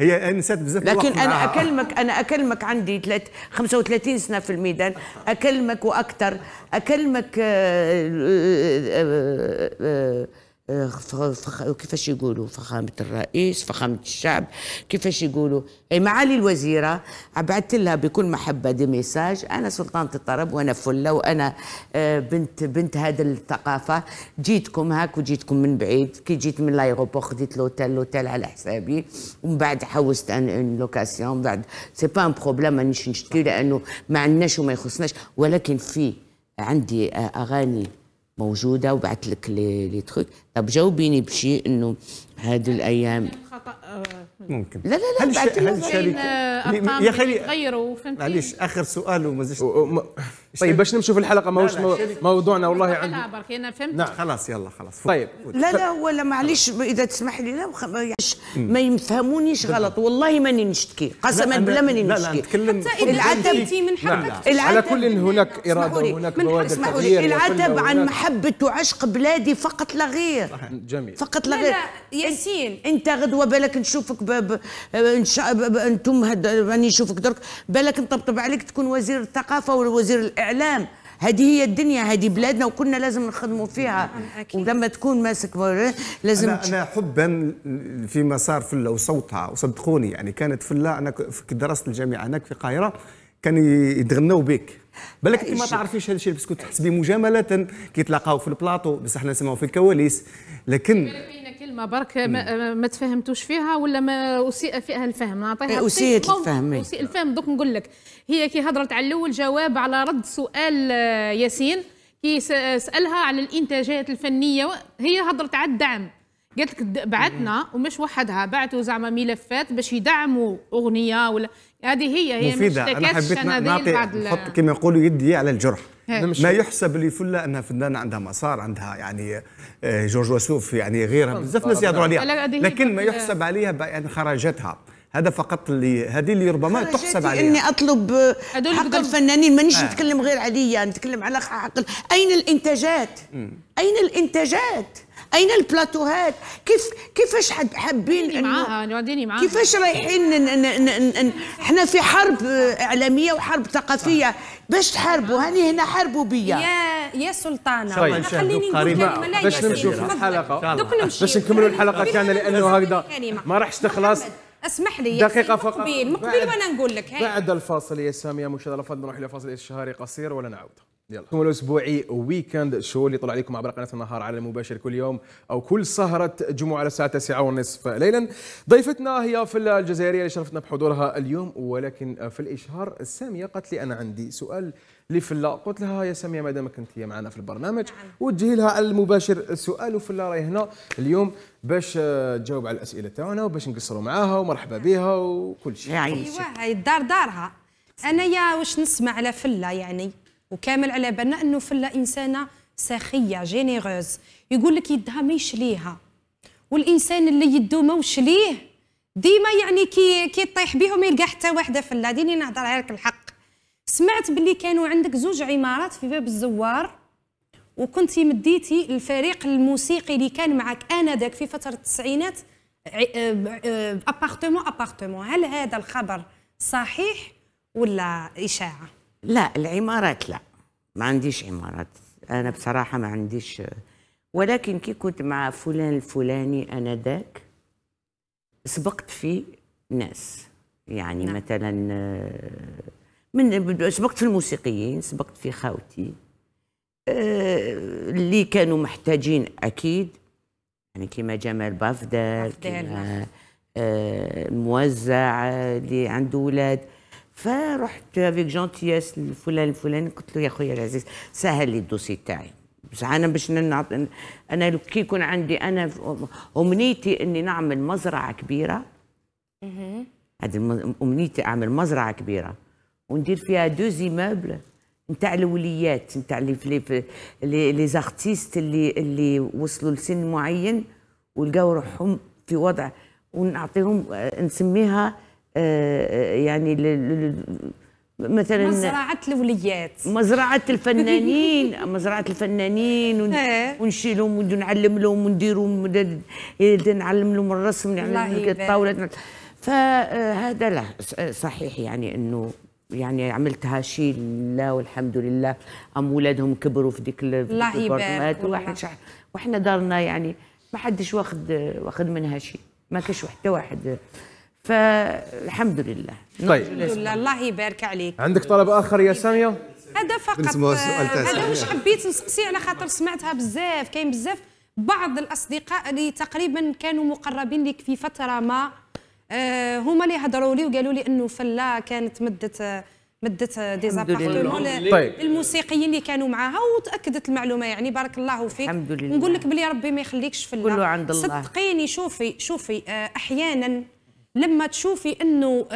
هي نسات بزاف، لكن انا اكلمك، عندي 35 سنه في الميدان، اكلمك واكثر، اكلمك كيفاش يقولوا فخامة الرئيس، فخامة الشعب، كيفاش يقولوا معالي الوزيرة. بعثت لها بكل محبة دي ميساج، أنا سلطانة الطرب وأنا فلة وأنا بنت هذا الثقافة، جيتكم هاك وجيتكم من بعيد. كي جيت من لايغوبور خديت لوتيل على حسابي، ومن بعد حوست ان لوكاسيون، من بعد سي با ان بروبليم، مانيش نشتكي لأنه ما عندناش وما يخصناش، ولكن في عندي أغاني موجوده وبعت لك لي تروك. طب جاوبيني بشيء انه هذه الايام خطا ممكن. لا لا لا، هل الشركه يا خلي غيروا فهمتي معليش اخر سؤال وما زلتش طيب باش نمشوا في الحلقه ماهوش موضوعنا والله عندي. لا برك انا فهمت. نعم خلاص يلا خلاص طيب. لا لا ولا معليش اذا تسمح لي، لا ما يفهمونيش غلط، والله ماني نشتكي قسما بالله ماني نشتكي. لا لا نتكلم العتب من حقك، على كل هناك اراده وهناك مواد تغيير. العتب عن محبه وعشق بلادي فقط لا غير. جميل فقط لا غير. ياسين انت غدوه بالك نشوفك انتم راني نشوفك درك بالك نطبطب عليك تكون وزير الثقافه ولا وزير الاعلام. هذه هي الدنيا، هذه بلادنا وكنا لازم نخدموا فيها. ولما تكون ماسك لازم انا حبا فيما صار فله وصوتها، وصدقوني يعني كانت فله. انا درست الجامعه هناك في القاهره، كانوا يتغنوا بك بالك انت ما تعرفيش هذا الشيء باسكو تحسبي مجامله، كيتلاقاو في البلاطو بصح حنا نسمعوا في الكواليس. لكن كلمه برك ما تفهمتوش فيها ولا ما اسيء فيها الفهم، نعطيها اسيء الفهم. اسيء الفهم دوك نقول لك، هي كي هضرت على الاول جواب على رد سؤال ياسين كي سالها على الانتاجات الفنيه، هي هضرت على الدعم. قالت لك بعتنا ومش وحدها، بعتوا زعما ملفات باش يدعموا اغنيه ولا هذه هي مفيدة. أنا حبيت نعطي نحط كما يقولوا يدي على الجرح. ما يحسب لي فلة أنها فنانة عندها مسار، عندها يعني جورج وسوف يعني غيرها بزاف ناس يهضروا عليها، لكن ما يحسب عليها بأن خرجتها. هذا فقط اللي هذه اللي ربما تحسب عليها. اني اطلب حق الفنانين، مانيش نتكلم غير عليا، نتكلم على حق اين الانتاجات؟ اين الانتاجات؟ اين البلاتوهات؟ كيفاش حابين معاها نقعديني معاها؟ كيفاش رايحين احنا في حرب اعلاميه وحرب ثقافيه باش تحاربوا، هاني هنا حاربوا بيا يا سلطانه. خليني نقول كلمه باش نمشيو في الحلقه، باش نكملوا الحلقه تاعنا لانه هكذا ما راحش تخلص. اسمح لي دقيقة فقط مقبل وانا نقول لك بعد الفاصل يا سامية مشاهدة الأفاضل. نروح إلى فاصل شهري قصير ولا نعود. يلا كم الأسبوعي ويكند شو اللي طلع عليكم عبر قناة النهار على المباشر كل يوم أو كل سهرة جمعة على الساعة 9:30 ليلا. ضيفتنا هي فلة الجزائرية اللي شرفتنا بحضورها اليوم، ولكن في الإشهار سامية قالت لي أنا عندي سؤال لفلة. قلت لها يا سامية ما دامك انت معنا في البرنامج وتجهي لها على المباشر السؤال، وفلة راهي هنا اليوم باش تجاوب على الاسئله تاعنا وباش نقصروا معاها ومرحبا بها وكل شيء. ايوا هي الدار دارها. انايا واش نسمع على فلة يعني وكامل على بالنا انه فلة انسانه سخيه جينيروز، يقول لك يدها ما يشليها، والانسان اللي يدو ما وشليه ديما يعني كي يطيح بهم يلقى حتى واحده. فلة ديني نهضر عليك الحق، سمعت باللي كانوا عندك زوج عمارات في باب الزوار وكنتي مديتي الفريق الموسيقي اللي كان معك انذاك في فتره التسعينات ابارتمون. هل هذا الخبر صحيح ولا اشاعه؟ لا العمارات لا، ما عنديش عمارات انا بصراحه، ما عنديش. ولكن كي كنت مع فلان الفلاني انذاك سبقت في ناس يعني نعم. مثلا من سبقت في الموسيقيين، سبقت في خاوتي اللي كانوا محتاجين اكيد يعني كيما جمال بافدال، كيما الموزع اللي عنده ولاد. فرحت افيك جونتياس لفلان الفلاني قلت له يا خويا العزيز سهل لي الدوسي تاعي، بصح انا باش نعطي انا كي يكون عندي انا امنيتي اني نعمل مزرعه كبيره. هذه امنيتي، اعمل مزرعه كبيره وندير فيها دو زيمابل نتاع الوليات، نتاع لي زارتيست اللي وصلوا لسن معين ولقاو روحهم في وضع، ونعطيهم نسميها يعني مثلا مزرعة الوليات، مزرعة الفنانين مزرعة الفنانين ونشيلهم ونعلم لهم ونديرهم، نعلم لهم الرسم، نعلم الطاولة. فهذا لا صحيح يعني انه يعني عملتها شيء لله والحمد لله. ام ولادهم كبروا في ديك البرنامج، واحنا دارنا يعني ما حدش واخد منها شيء، ما كاش حتى واحد. فالحمد لله. طيب الحمد لله، الله يبارك عليك. عندك طلب اخر يا ساميه؟ هذا فقط، هذا واش حبيت نسقسي على خاطر سمعتها بزاف، كاين بزاف بعض الاصدقاء اللي تقريبا كانوا مقربين لك في فتره ما، هما اللي هضروا لي وقالوا لي انه فلا كانت مدت ديزابارتمون الموسيقيين اللي كانوا معاها، وتاكدت المعلومه يعني بارك الله فيك. الحمد لله. نقول لك بلي ربي ما يخليكش فلا، كله عند الله صدقيني. شوفي احيانا لما تشوفي انه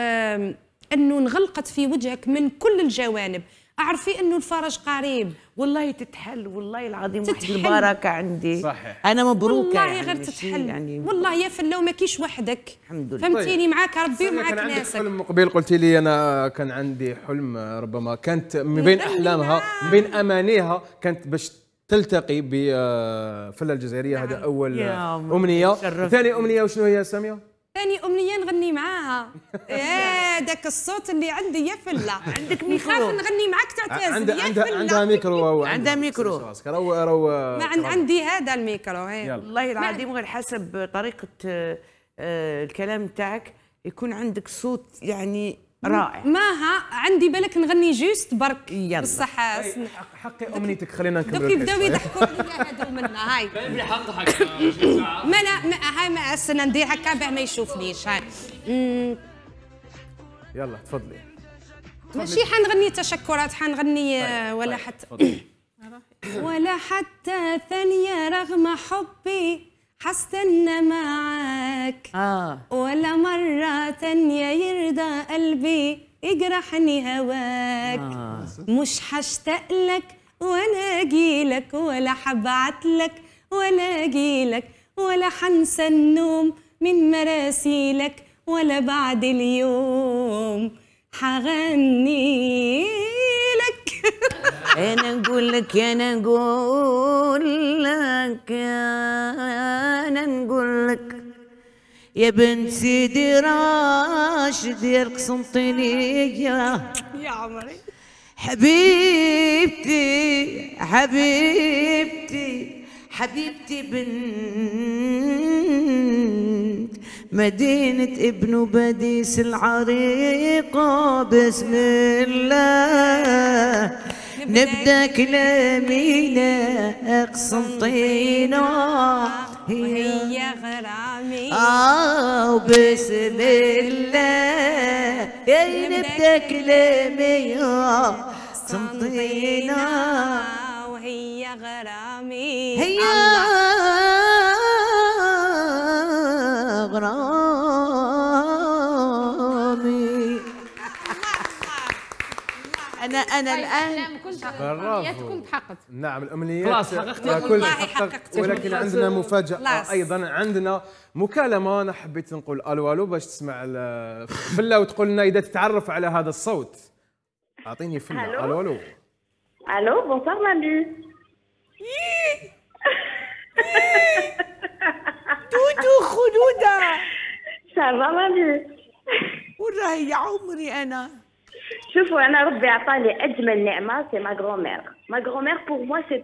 انغلقت في وجهك من كل الجوانب، اعرفي انه الفرج قريب، والله تتحل، والله العظيم واحد البركه عندي. صحيح. انا مبروكه والله، يعني غير تتحل يعني والله يا فلو ماكيش وحدك. الحمد لله. فهمتيني؟ طيب. معاك ربي ومعاك ناسك. عندك حلم قبيل قلتي لي انا كان عندي حلم، ربما كانت من بين احلامها من بين امانيها كانت باش تلتقي بفلة الجزائرية. هذا اول امنيه. ثاني امنيه وشنو هي ساميه؟ ثاني أمنية نغني معاها. داك الصوت اللي عندي يا فلة. عندك ميكرو؟ نخاف نغني معاك تعتزل. عندها ميكرو. عندها ميكرو. رو ما عندي هذا الميكرو. والله العظيم غير حسب طريقة الكلام تاعك يكون عندك صوت يعني رائع. ماها عندي بالك نغني جوست برك. بصح حقي امنيتك، خلينا نكمل. دوك يبداو يضحكوا عليا هادو منا. هاي باين بلي حنضحك. ما انا هاي السنه ندير هكا باه ما يشوفنيش. هاي يلا تفضلي. ماشي حنغني تشكرات، حنغني ولا حتى ولا حتى ثانيه رغم حبي حستنى معاك. ولا مرة تانية يرضى قلبي يجرحني هواك. مش حشتقلك ولا اجيلك، ولا حبعتلك ولا اجيلك، ولا حنسى النوم من مراسيلك، ولا بعد اليوم حغني لك. انا نقول لك يا بنت سيدي راشد يا القسنطينية يا عمري، حبيبتي حبيبتي حبيبتي بنت مدينة ابن باديس العريقة. بسم الله نبدأ كلامينا قسنطينة وهي غرامي. بسم الله نبدأ كلامينا قسنطينة وهي غرامي. هي غرامي. انا الان كنت حققت. نعم الامنيات خلاص حققت، والله حققت. ولكن عندنا مفاجاه ايضا، عندنا مكالمه. انا حبيت نقول الو باش تسمع فلة وتقول لنا اذا تتعرف على هذا الصوت. اعطيني فلة. الو الو بونسوار مامي. توتو خدودة سافا مامي. وين راهي يا عمري؟ أنا شوفوا أنا ربي عطاني أجمل نعمة، سي ما غرومير. ما غرومير بور موا سي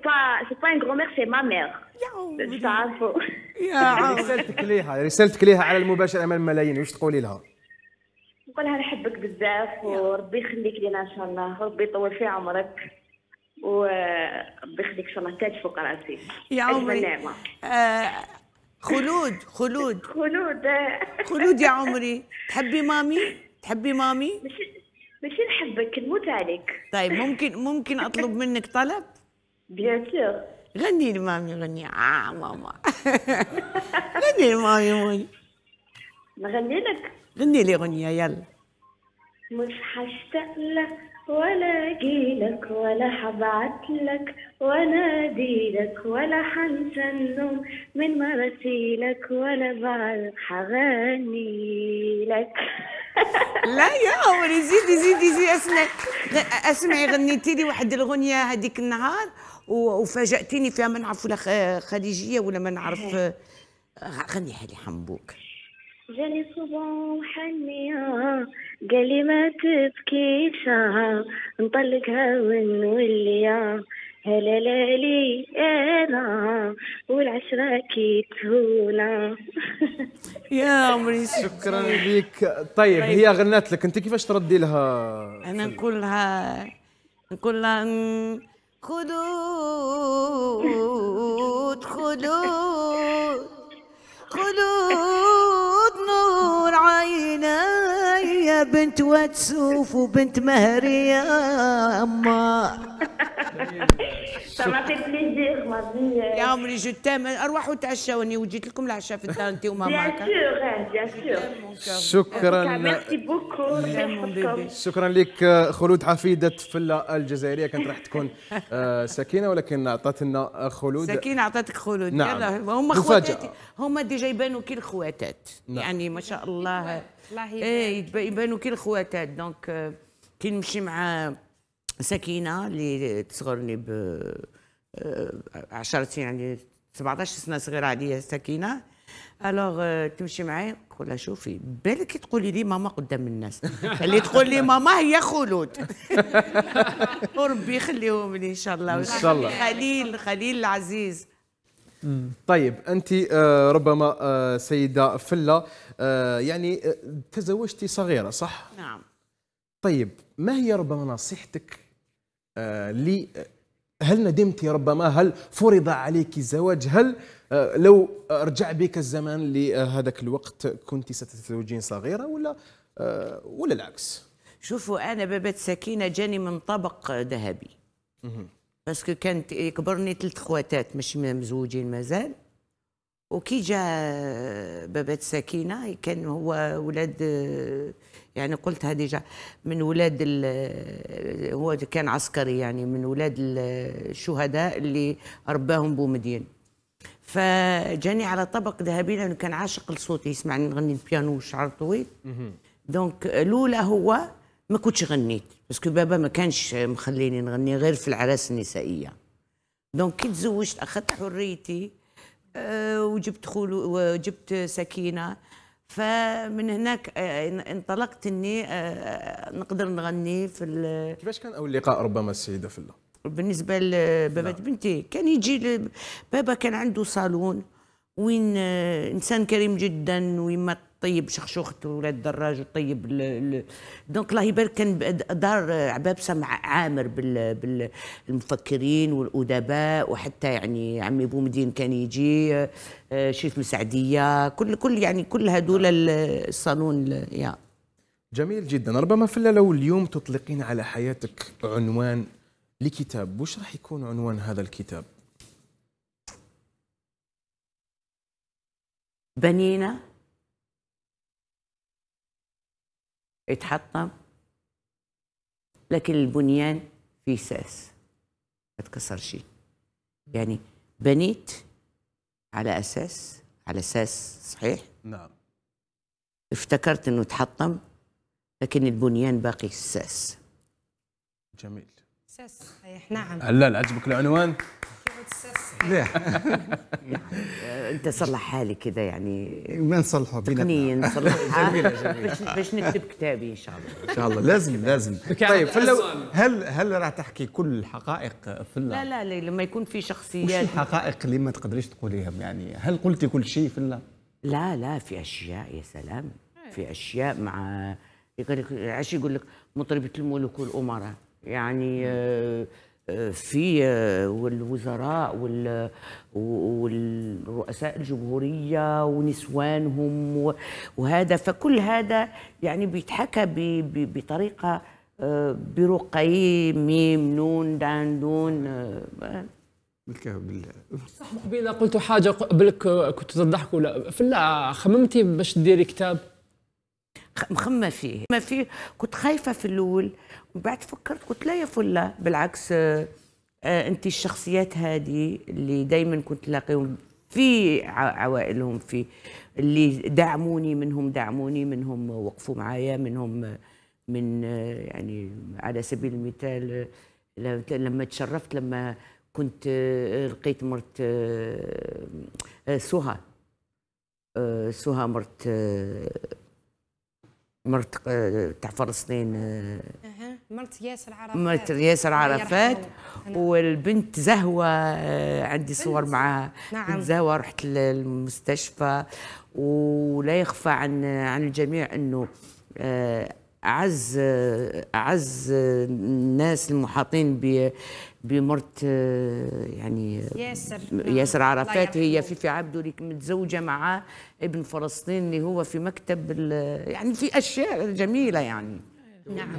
با ان غرومير، سي ما مير. يا عمري باش تعرفوا. يا عمري رسالتك ليها على المباشر أمام الملايين، واش تقولي لها؟ نقول لها نحبك بزاف وربي يخليك لينا إن شاء الله، ربي يطول في عمرك وربي يخليك إن شاء الله تاج فوق راسي. يا عمري أجمل نعمة. خلود يا عمري. تحبي مامي؟ ماشي نحبك، نموت عليك. طيب ممكن اطلب منك طلب؟ بيان سور. غني لمامي، غني. ماما غني لمامي. موني نغني لك. غني لي غنية يلا. مش حشتقلك ولا اجيلك، ولا حبعتلك ولا ناديلك، ولا حنسى النوم من مراسيلك، ولا بعد حغنيلك. لا يا عمري زيدي اسمعي. غنيتي لي واحد الغنية هذيك النهار وفاجأتيني فيها، ما نعرف ولا خليجية ولا ما نعرف. غنيها لي حنبوك. جالي صباح حنية قالي ما تبكيش، نطلقها ونوليها هلا لالي انا والعشره كيتهونا. يا عمري شكرا لك. طيب هي غنات لك، انت كيفاش تردي لها؟ انا نقول لها خدود خدود خدود نور عيني يا بنت واتسوف وبنت مهري يا أما. يا عمري جتام أرواحوا تعشوني وجيت لكم العشاء في الدار أنت وماما. شكرا لك خلود حفيدة فلة الجزائرية، كانت راح تكون سكينة ولكن أعطت لنا خلود. سكينة أعطتك خلود. نعم. هم خواتاتي، هم ديجا يبانوا كي الخواتات. نعم. يعني ما شاء الله. الله يبانوا كي الخواتات. دونك كي نمشي مع سكينة اللي تصغرني ب 10 يعني 17 سنة صغيرة عليا سكينة، ألوغ تمشي معايا نقول لها شوفي بالك تقولي لي ماما قدام الناس، اللي تقول لي ماما هي خلود. وربي يخليهم لي إن شاء الله. إن شاء الله. خليل العزيز. طيب أنت ربما سيدة فلة يعني تزوجتي صغيرة صح؟ نعم. طيب ما هي ربما نصيحتك لي؟ هل ندمتي ربما؟ هل فرض عليك الزواج؟ هل لو رجع بك الزمان لهذاك الوقت كنت ستتزوجين صغيرة ولا العكس؟ شوفوا أنا بابات سكينة جاني من طبق ذهبي، باسكو كانت كبرني 3 خواتات مش مزوجين مازال، وكي جا بابات سكينة كان هو ولاد يعني قلت هذه من ولاد هو كان عسكري يعني من ولاد الشهداء اللي رباهم بومدين، فجاني على طبق ذهبي لانه كان عاشق لصوتي، يسمعني نغني البيانو والشعر طويل. دونك لولا هو ما كنتش غنيت باسكو بابا ما كانش مخليني نغني غير في العراس النسائيه. دونك كي تزوجت اخذت حريتي وجبت سكينه، فمن هناك انطلقت اني نقدر نغني في. كيفاش كان اول لقاء ربما السيده فلة؟ بالنسبه لبابات بنتي كان يجي بابا كان عنده صالون وين انسان كريم جدا ويما طيب شخشوخته ولاد الدراج وطيب دونك الله يبارك كان دار عبابسه مع عامر بالمفكرين والادباء، وحتى يعني عمي بومدين كان يجي شريف مسعديه كل يعني كل هذول الصالون. يا جميل جدا. ربما فلة لو اليوم تطلقين على حياتك عنوان لكتاب، وش راح يكون عنوان هذا الكتاب؟ بنينا يتحطم لكن البنيان فيه ساس ما تكسرش، يعني بنيت على اساس صحيح. نعم. افتكرت انه تحطم لكن البنيان باقي الساس. جميل. ساس صحيح. نعم. هلال عجبك العنوان؟ لا انت صلح حالي كذا يعني ما نصلحه تقنيا نصلحها. جميله جميله باش نكتب كتابي ان شاء الله. ان شاء الله لازم. طيب هل راح تحكي كل الحقائق فلة؟ لا لا لما يكون في شخصيات. وش الحقائق اللي ما تقدريش تقوليهم يعني؟ هل قلتي كل شيء فلة؟ لا لا في اشياء يا سلام في اشياء مع عاش يقول لك مطربة الملوك والامراء يعني في والوزراء والرؤساء الجمهورية ونسوانهم وهذا، فكل هذا يعني بيتحكى بطريقة برقي ميم نون دان دون. صح قبيله قلت حاجة قبلك كنت تضحك ولا فلا خممتي باش ديري كتاب؟ مخمه فيه كنت خايفه في الاول ومن بعد فكرت قلت لا يا فلة بالعكس انت الشخصيات هذه اللي دائما كنت تلاقيهم في عوائلهم في اللي دعموني منهم وقفوا معايا منهم من يعني على سبيل المثال لما تشرفت لما كنت لقيت مرت سهى مرت تاع فلسطين مرت ياسر عرفات. مرت ياسر عرفات والبنت زهوة عندي صور معها. نعم. بنت زهوة رحت للمستشفى، ولا يخفى عن الجميع أنه أعز الناس المحاطين بمرت يعني ياسر عرفات هي فيفي عبدالله اللي متزوجة مع ابن فلسطين اللي هو في مكتب، يعني في أشياء جميلة يعني. نعم.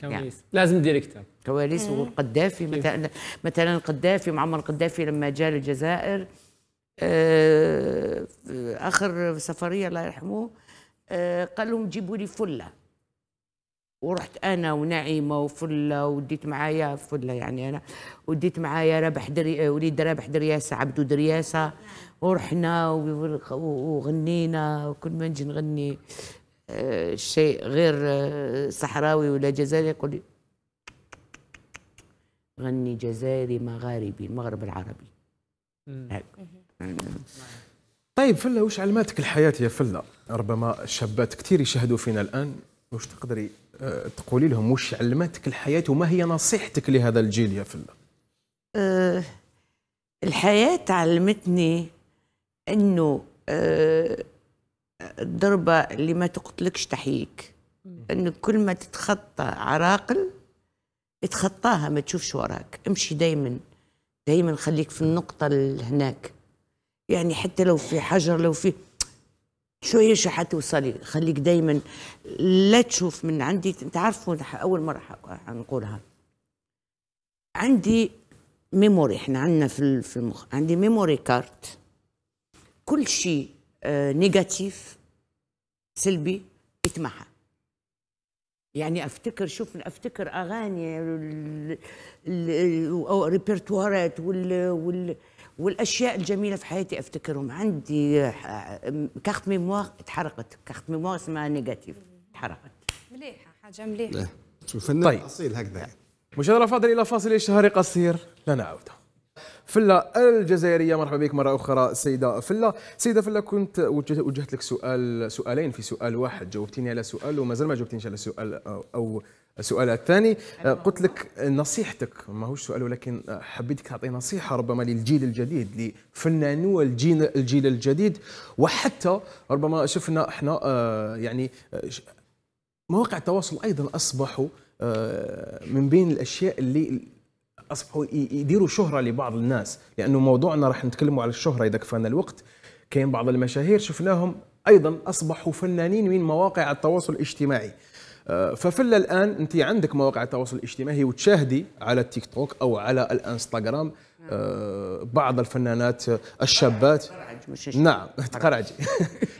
كواليس لازم دير كتاب كواليس. والقذافي مثلا القذافي، معمر القذافي لما جاء الجزائر آخر سفرية الله يرحمه قال لهم جيبوا لي فلة، ورحت انا ونعيمه وفله، وديت معايا فله يعني انا، وديت معايا وليد رابح درياسه، عبدو درياسه، ورحنا وغنينا. وكل ما نجي نغني شيء غير صحراوي ولا جزائري يقول لي غني جزائري مغاربي، المغرب العربي. طيب فله، وش علمتك الحياه يا فله؟ ربما شابات كثير يشاهدوا فينا الان، وش تقدري تقولي لهم؟ وش علمتك الحياة وما هي نصيحتك لهذا الجيل يا فلة؟ الحياة علمتني أنه الضربة اللي ما تقتلكش تحييك، أنه كل ما تتخطى عراقل اتخطاها، ما تشوفش وراك، امشي دايما دايما، خليك في النقطة اللي هناك، يعني حتى لو في حجر لو في شويه شو حتوصلي، خليك دايما لا تشوف من عندي. تعرفوا اول مره نقولها، عندي ميموري، احنا عندنا في المخ عندي ميموري كارت، كل شيء نيجاتيف سلبي يتمحى. يعني افتكر، شوف افتكر اغاني ريبرتوارات والاشياء الجميله في حياتي افتكرهم، عندي كارت ميموار اتحرقت، كارت ميموار اسمها نيجاتيف اتحرقت. مليحه، حاجه مليحه. فنان طيب. اصيل هكذا. مشاهدينا الافاضل، الى فاصل شهري قصير لنعاوده. فلة الجزائرية، مرحبا بك مرة أخرى سيدة فلة. سيدة فلة، كنت وجهت لك سؤالين في سؤال واحد، جاوبتيني على سؤال ومازال ما جاوبتينيش على سؤال أو السؤال الثاني. قلت لك نصيحتك، ماهوش سؤال ولكن حبيتك تعطي نصيحة ربما للجيل الجديد، لفنانو الجيل الجديد، وحتى ربما شفنا احنا يعني مواقع التواصل أيضا أصبحوا من بين الأشياء اللي أصبحوا يديروا شهرة لبعض الناس، لأنه موضوعنا راح نتكلموا على الشهرة إذا كفانا الوقت. كاين بعض المشاهير شفناهم أيضا أصبحوا فنانين من مواقع التواصل الاجتماعي. ففلا الآن أنت عندك مواقع التواصل الاجتماعي وتشاهدي على التيك توك أو على الانستغرام بعض الفنانات الشابات. نعم تقرعجي.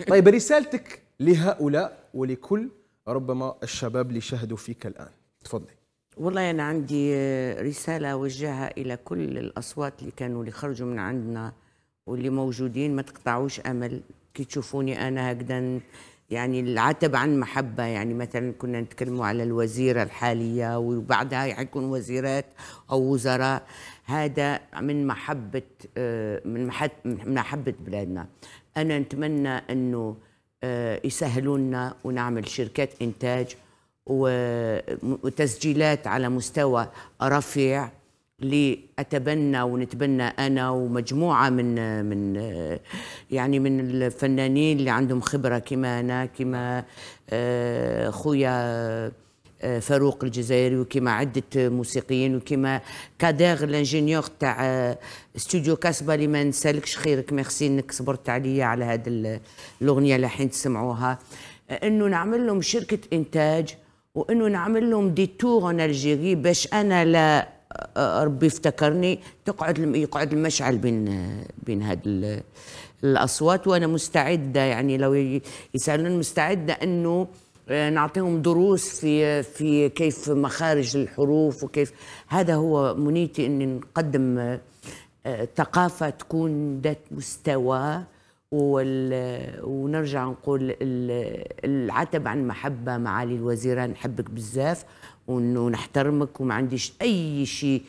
طيب رسالتك لهؤلاء ولكل ربما الشباب اللي شاهدوا فيك الآن، تفضلي. والله أنا عندي رسالة أوجهها إلى كل الأصوات اللي خرجوا من عندنا واللي موجودين، ما تقطعوش أمل. كي تشوفوني أنا هكذا يعني العتب عن محبة، يعني مثلا كنا نتكلموا على الوزيرة الحالية وبعدها حيكون وزيرات أو وزراء، هذا من محبة بلادنا. أنا نتمنى أنه يسهلونا ونعمل شركات إنتاج وتسجيلات على مستوى رفيع، لأتبنى ونتبنى أنا ومجموعة من الفنانين اللي عندهم خبرة كما أنا، كما خويا فاروق الجزائري، وكما عدة موسيقيين، وكما كادير الانجينيور تاع استوديو كاسبا اللي ما نسالكش خيرك، ميرسي انك صبرت عليا على هذه الأغنية لحين تسمعوها. انه نعمل لهم شركه انتاج، وانه نعمل لهم دي تور ان الجيري، باش انا لا ربي افتكرني يقعد المشعل بين هاد الاصوات. وانا مستعده يعني لو يسالون مستعده انه نعطيهم دروس في كيف مخارج الحروف وكيف. هذا هو منيتي، اني نقدم ثقافه تكون ذات مستوى. ونرجع نقول العتب عن محبة. معالي الوزيرة نحبك بزاف ونحترمك وما عنديش أي شيء،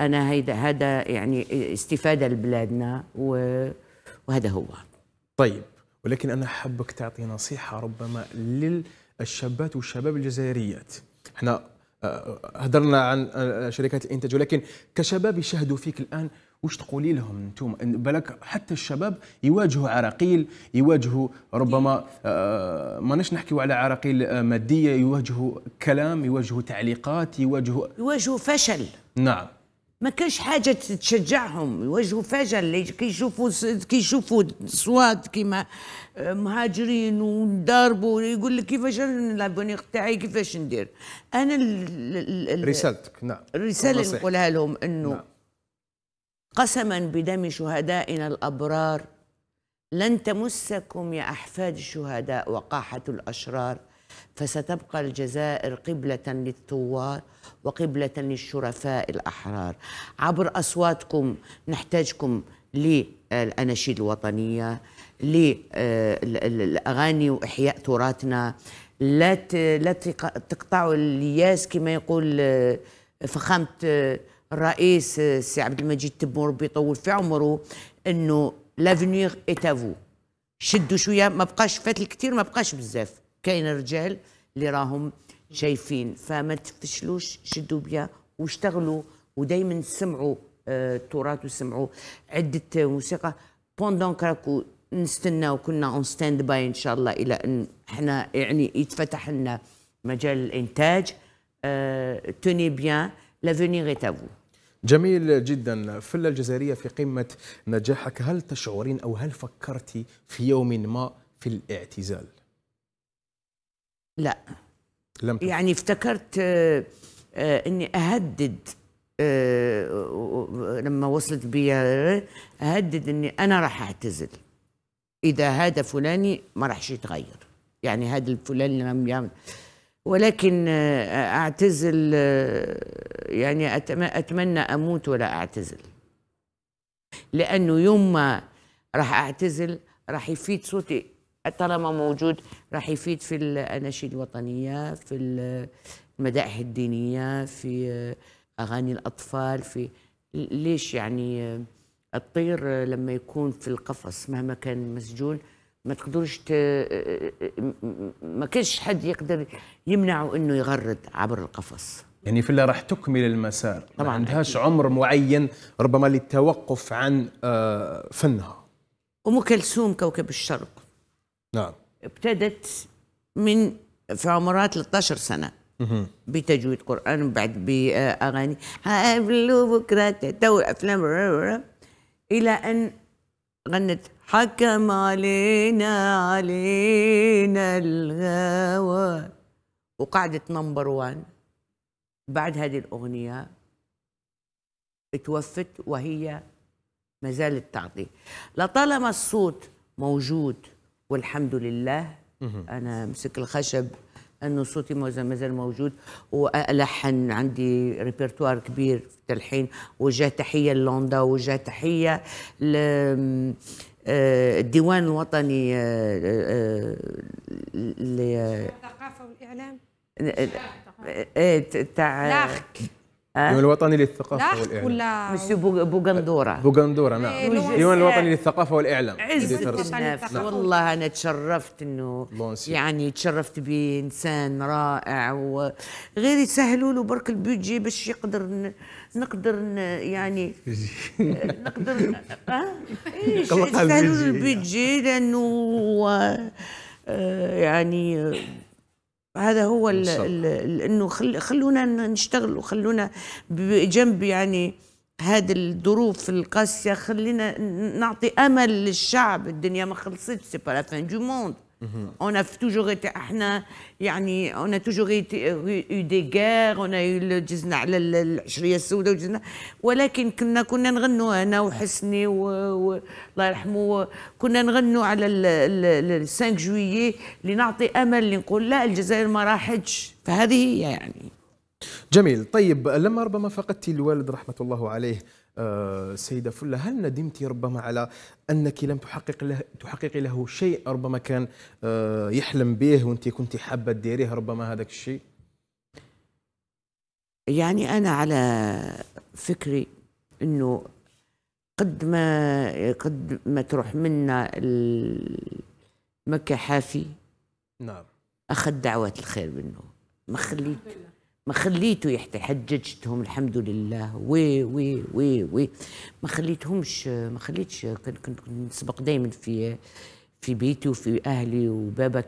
أنا هذا يعني استفادة لبلادنا وهذا هو. طيب ولكن أنا حبك تعطي نصيحة ربما للشابات والشباب الجزائريات. احنا هضرنا عن شركات الانتاج، ولكن كشباب يشاهدوا فيك الان واش تقولي لهم انتم؟ بالك حتى الشباب يواجهوا عراقيل، يواجهوا ربما ماناش نحكيوا على عراقيل ماديه، يواجهوا كلام، يواجهوا تعليقات، يواجهوا فشل. نعم، ما كانش حاجه تشجعهم، يواجهوا فشل كيشوفوا صواد كيما مهاجرين وندربوا، يقول لك كيفاش الابونيغ تاعي كيفاش ندير انا. رسالتك، نعم، الرساله اللي نقولها لهم انه نعم. قسما بدم شهدائنا الابرار لن تمسكم يا احفاد الشهداء وقاحه الاشرار، فستبقى الجزائر قبلة للثوار وقبلة للشرفاء الأحرار. عبر أصواتكم نحتاجكم للأناشيد الوطنية، للأغاني وإحياء تراثنا. لا تقطعوا الياس كما يقول فخامة الرئيس السي عبد المجيد تبون، ربي يطول في عمره، أنه لافنيغ إتافو. شدوا شوية، ما بقاش فات الكثير، ما بقاش بزاف، كاين رجال اللي راهم شايفين، فما تفشلوش، شدوا بيا واشتغلوا، ودائما سمعوا التراث وسمعوا عده موسيقى. بوندون كراكو نستناو، كنا اون ستاند باي ان شاء الله الى ان احنا يعني يتفتح لنا مجال الانتاج. توني بيان، لافونيغ اي تافو. جميل جدا. فلة الجزائرية في قمه نجاحك، هل تشعرين او هل فكرتي في يوم ما في الاعتزال؟ لا، يعني افتكرت اني اهدد لما وصلت بي، اهدد اني انا راح اعتزل اذا هذا فلاني ما راحش يتغير، يعني هذا الفلاني لم يعمل، ولكن اعتزل يعني اتمنى اموت ولا اعتزل، لانه يوم ما راح اعتزل راح يفيد صوتي طالما موجود، راح يفيد في الأناشيد الوطنية، في المدائح الدينية، في أغاني الأطفال، في ليش يعني الطير لما يكون في القفص مهما كان مسجون ما تقدرش ما كانش حد يقدر يمنعه إنه يغرد عبر القفص. يعني فلة راح تكمل المسار، ما عندهاش عمر معين ربما للتوقف عن فنها. أم كلثوم كوكب الشرق، نعم، ابتدت من في عمرها 13 سنة بتجويد قرآن، بعد بأغاني هقابلوا بكرة تو أفلام، إلى أن غنت حكم علينا الغوى وقعدت نمبر وان. بعد هذه الأغنية اتوفت وهي ما زالت تعطي. لطالما الصوت موجود والحمد لله. أنا مسك الخشب أنه صوتي مازال موجود، وألحن، عندي ريبرتوار كبير في التلحين. وجه تحية للوندا، وجه تحية للديوان الوطني للثقافة والإعلام تاع الديوان الوطني للثقافة والإعلام، مسيو بوغندورة، نعم، الديوان الوطني للثقافة والإعلام. والله أنا تشرفت إنه يعني تشرفت بإنسان رائع، وغير يسهلوا له برك البيدجي باش يقدر نقدر يعني نقدر يسهلوا له البيدجي، لأنه يعني هذا هو انه خلونا نشتغل، وخلونا بجنب يعني هذه الظروف القاسيه، خلينا نعطي امل للشعب. الدنيا ما خلصتش، سي با لا فان دو موند. اون توجور احنا يعني اون توجور اي دي غير، اون جزنا على العشريه السوداء وجزنا، ولكن كنا نغنوا انا وحسني الله يرحمه، كنا نغنوا على 5 جويي لنعطي امل، لنقول لا الجزائر ما راحتش. فهذه هي يعني. جميل. طيب لما ربما فقدت الوالد رحمه الله عليه سيدة فلة، هل ندمت ربما على أنك لم تحققي له شيء ربما كان يحلم به وأنت كنت حابة تديريه ربما هذاك الشيء؟ يعني أنا على فكري أنه قد ما تروح منا مكة حافي، نعم، أخذ دعوات الخير منه، ما خليت ما خليته يحتى، حججتهم الحمد لله، وي وي وي وي ما خليتهمش، ما خليتش. كنت نسبق دائما في بيتي وفي اهلي، وبابا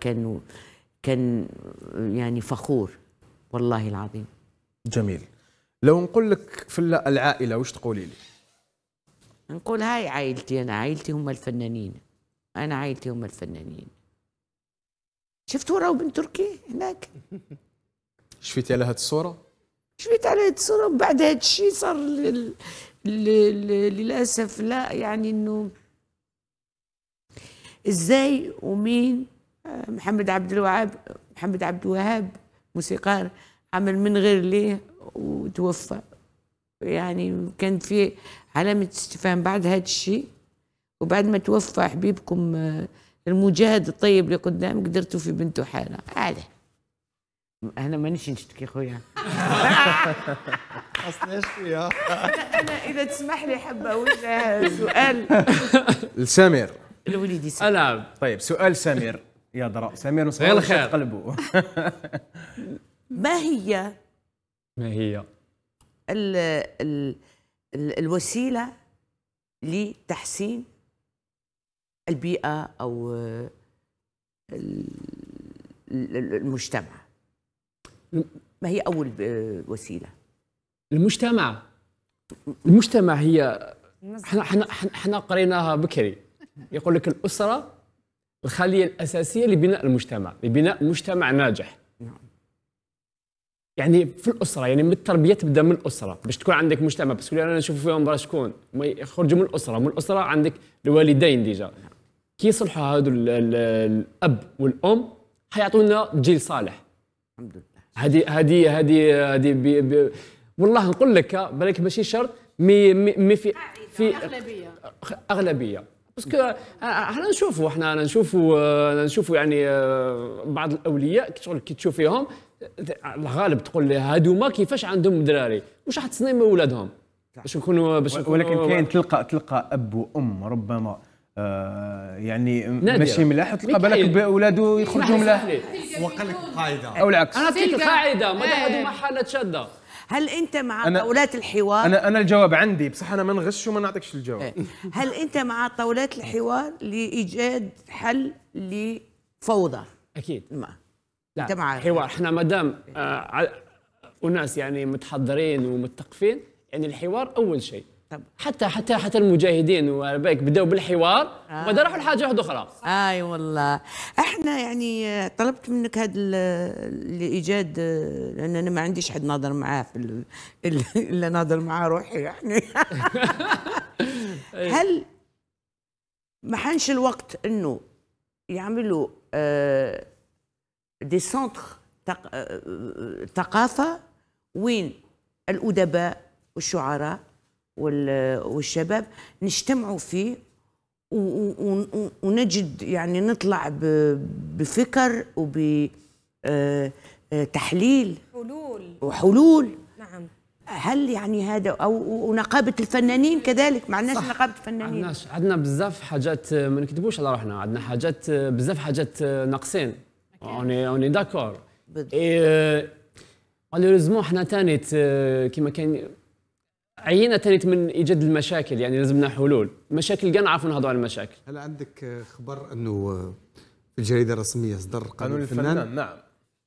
كان يعني فخور والله العظيم. جميل. لو نقول لك في العائله واش تقولي لي؟ نقول هاي عائلتي، انا عائلتي هم الفنانين، انا عائلتي هم الفنانين. شفتوا راهو بن تركي هناك؟ شفيتي على هاد الصورة؟ شفيت على هاد الصورة، وبعد هاد الشيء صار للأسف لا، يعني إنه إزاي ومين. محمد عبد الوهاب موسيقار عمل من غير ليه وتوفى، يعني كان في علامة استفهام بعد هاد الشيء. وبعد ما توفى حبيبكم المجاهد الطيب اللي قدامك درتو في بنته حالة عاله. أنا مانيش نشتكي خويا. أصلاش فيها. أنا إذا تسمح لي حبة ولا سؤال لسمير. لوليدي سمير. ألعب. طيب سؤال سمير يا ضراء، سمير وصغير خير قلبه. ما هي ال الوسيلة لتحسين البيئة أو المجتمع؟ ما هي أول وسيلة؟ المجتمع هي احنا قريناها بكري، يقول لك الأسرة الخلية الأساسية لبناء المجتمع، لبناء مجتمع ناجح. يعني في الأسرة، يعني من التربية تبدأ من الأسرة باش تكون عندك مجتمع. بس أنا نشوف فيهم برا شكون يخرجوا من الأسرة، من الأسرة عندك الوالدين ديجا كي يصلحوا هادو الأب والأم حيعطونا جيل صالح. الحمد لله. هذه والله نقول لك بالك ماشي شرط، مي في اغلبيه باسكو احنا نشوفوا، يعني بعض الاولياء شغل كي تشوف فيهم الغالب تقول لي هذوما كيفاش عندهم دراري واش راح تصنيم اولادهم باش نكونوا ولكن كاين تلقى اب وام ربما يعني ماشي ملاح، تلقى بالك بأولاده يخرجوا ملاح وقال لك قاعده او العكس. انا اعطيك القاعده ما هذه محاله شاده. هل انت مع طاولات الحوار؟ انا الجواب عندي بصح انا ما نغش وما نعطيكش الجواب. هل انت مع طاولات الحوار لايجاد حل لفوضى؟ اكيد. ما انت مع الحوار؟ احنا مادام اناس يعني متحضرين ومتثقفين، يعني الحوار اول شيء. حتى المجاهدين وباك بداوا بالحوار وبعد راحوا لحاجه واحده اخرى. اي والله احنا يعني طلبت منك هذا الايجاد، لان انا ما عنديش حد ناظر معاه الا ناظر معاه روحي يعني. هل ما حانش الوقت انه يعملوا دي سنتر ثقافه وين الادباء والشعراء والشباب نجتمعوا فيه ونجد يعني نطلع بفكر وبتحليل وحلول. نعم. هل يعني هذا او نقابه الفنانين كذلك؟ ما عندناش نقابه الفنانين. عندنا بزاف حاجات ما نكذبوش على روحنا، عندنا بزاف حاجات ناقصين. اوني داكور. مالوريزمون حنا ثاني كما كان عينا تانيت من ايجاد المشاكل، يعني لازمنا حلول، مشاكل كاع نعرفوا نهضروا على المشاكل. هل عندك خبر انه في الجريده الرسميه صدر قانون الفنان؟ نعم.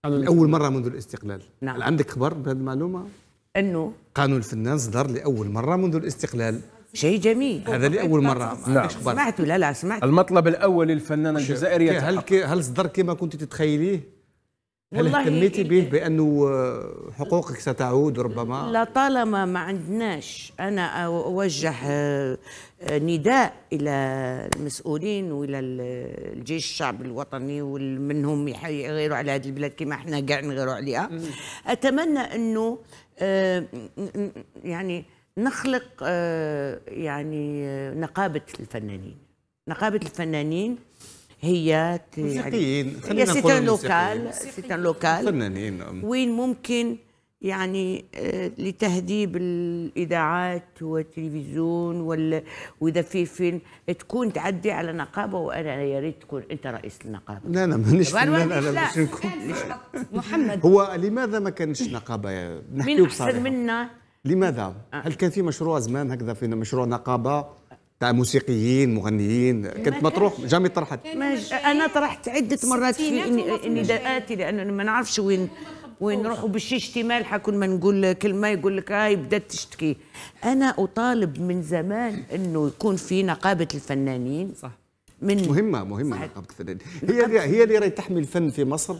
لاول مره منذ الاستقلال. نعم. هل عندك خبر بهذه المعلومه؟ انه قانون الفنان صدر لاول مره منذ الاستقلال. شيء جميل هذا، لاول مره. نعم. سمعت ولا لا سمعت؟ المطلب الاول للفنانه الجزائريه هل صدر كما كنت تتخيليه؟ هل اهتميتي به بانه حقوقك ستعود ربما؟ لا، طالما ما عندناش. انا اوجه نداء الى المسؤولين والى الجيش الشعب الوطني ومنهم يغيروا على هذه البلاد كما احنا كاع نغيروا عليها. اتمنى انه يعني نخلق يعني نقابه الفنانين هي موسيقيين، خلينا نقول موسيقيين، سيتان لوكال فنانين وين ممكن يعني لتهذيب الاذاعات والتلفزيون واذا في فيلم تكون تعدي على نقابه، وانا يا ريت تكون انت رئيس النقابه. لا لا مانيش، لا مش نكون محمد. هو لماذا ما كانش نقابه؟ نحكيو بصراحه من احسن منا. لماذا؟ هل كان في مشروع زمان هكذا، في مشروع نقابه تاع موسيقيين مغنيين؟ كانت مطروح، جامي طرحت. انا طرحت عده مرات في نداءاتي، لان ما نعرفش وين نروحوا بشي اشتمال، حكون ما نقول كلمه يقول لك هاي بدات تشتكي. انا اطالب من زمان انه يكون في نقابه الفنانين. صح، من مهمه نقابه الفنانين، هي اللي راهي تحمي الفن في مصر.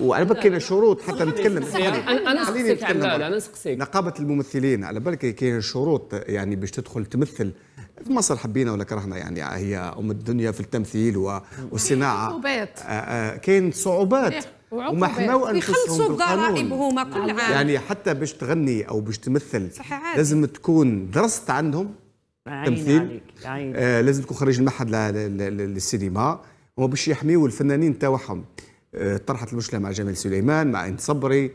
وعلى بالك كاين شروط حتى نتكلم. انا خليني نتكلم. انا نسقسيك نقابه الممثلين، على بالك كاين شروط يعني باش تدخل تمثل في مصر، حبينا ولا كرهنا يعني هي ام الدنيا في التمثيل والصناعه. صعوبات، كاين صعوبات وما حماو انفسهم ضرائبهم كل عام. يعني حتى باش تغني او باش تمثل لازم تكون درست عندهم تمثيل، لازم تكون خريج المعهد للسينما، وباش يحميوا الفنانين تاعهم. طرحت المشكله مع جمال سليمان، مع انت صبري،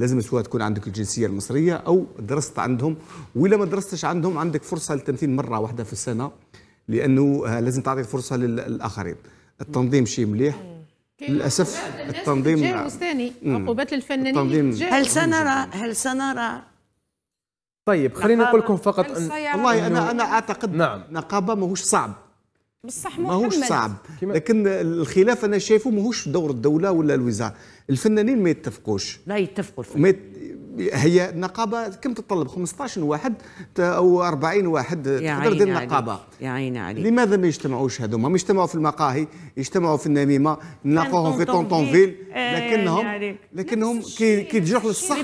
لازم سواء تكون عندك الجنسيه المصريه او درست عندهم، ولا ما درستش عندهم عندك فرصه للتمثيل مره واحده في السنه، لانه لازم تعطي الفرصه للاخرين. التنظيم شيء مليح، للاسف التنظيم جاوز ثاني عقوبات للفنانين. هل سنرى طيب خليني نقول لكم فقط أن والله انا اعتقد نعم نقابه ماهوش صعب، بصح ماهوش صعب، لكن الخلاف انا شايفه ماهوش دور الدوله ولا الوزاره. الفنانين ما يتفقوش، لا يتفقوا هي نقابه كم تطلب 15 واحد او 40 واحد تقدر دير نقابه. يا عيني عليك، لماذا ما يجتمعوش هذوما؟ ما يجتمعوا في المقاهي، يجتمعوا في النميمه، نلاقوهم في طونطونفيل، لكنهم كي تجوح للصح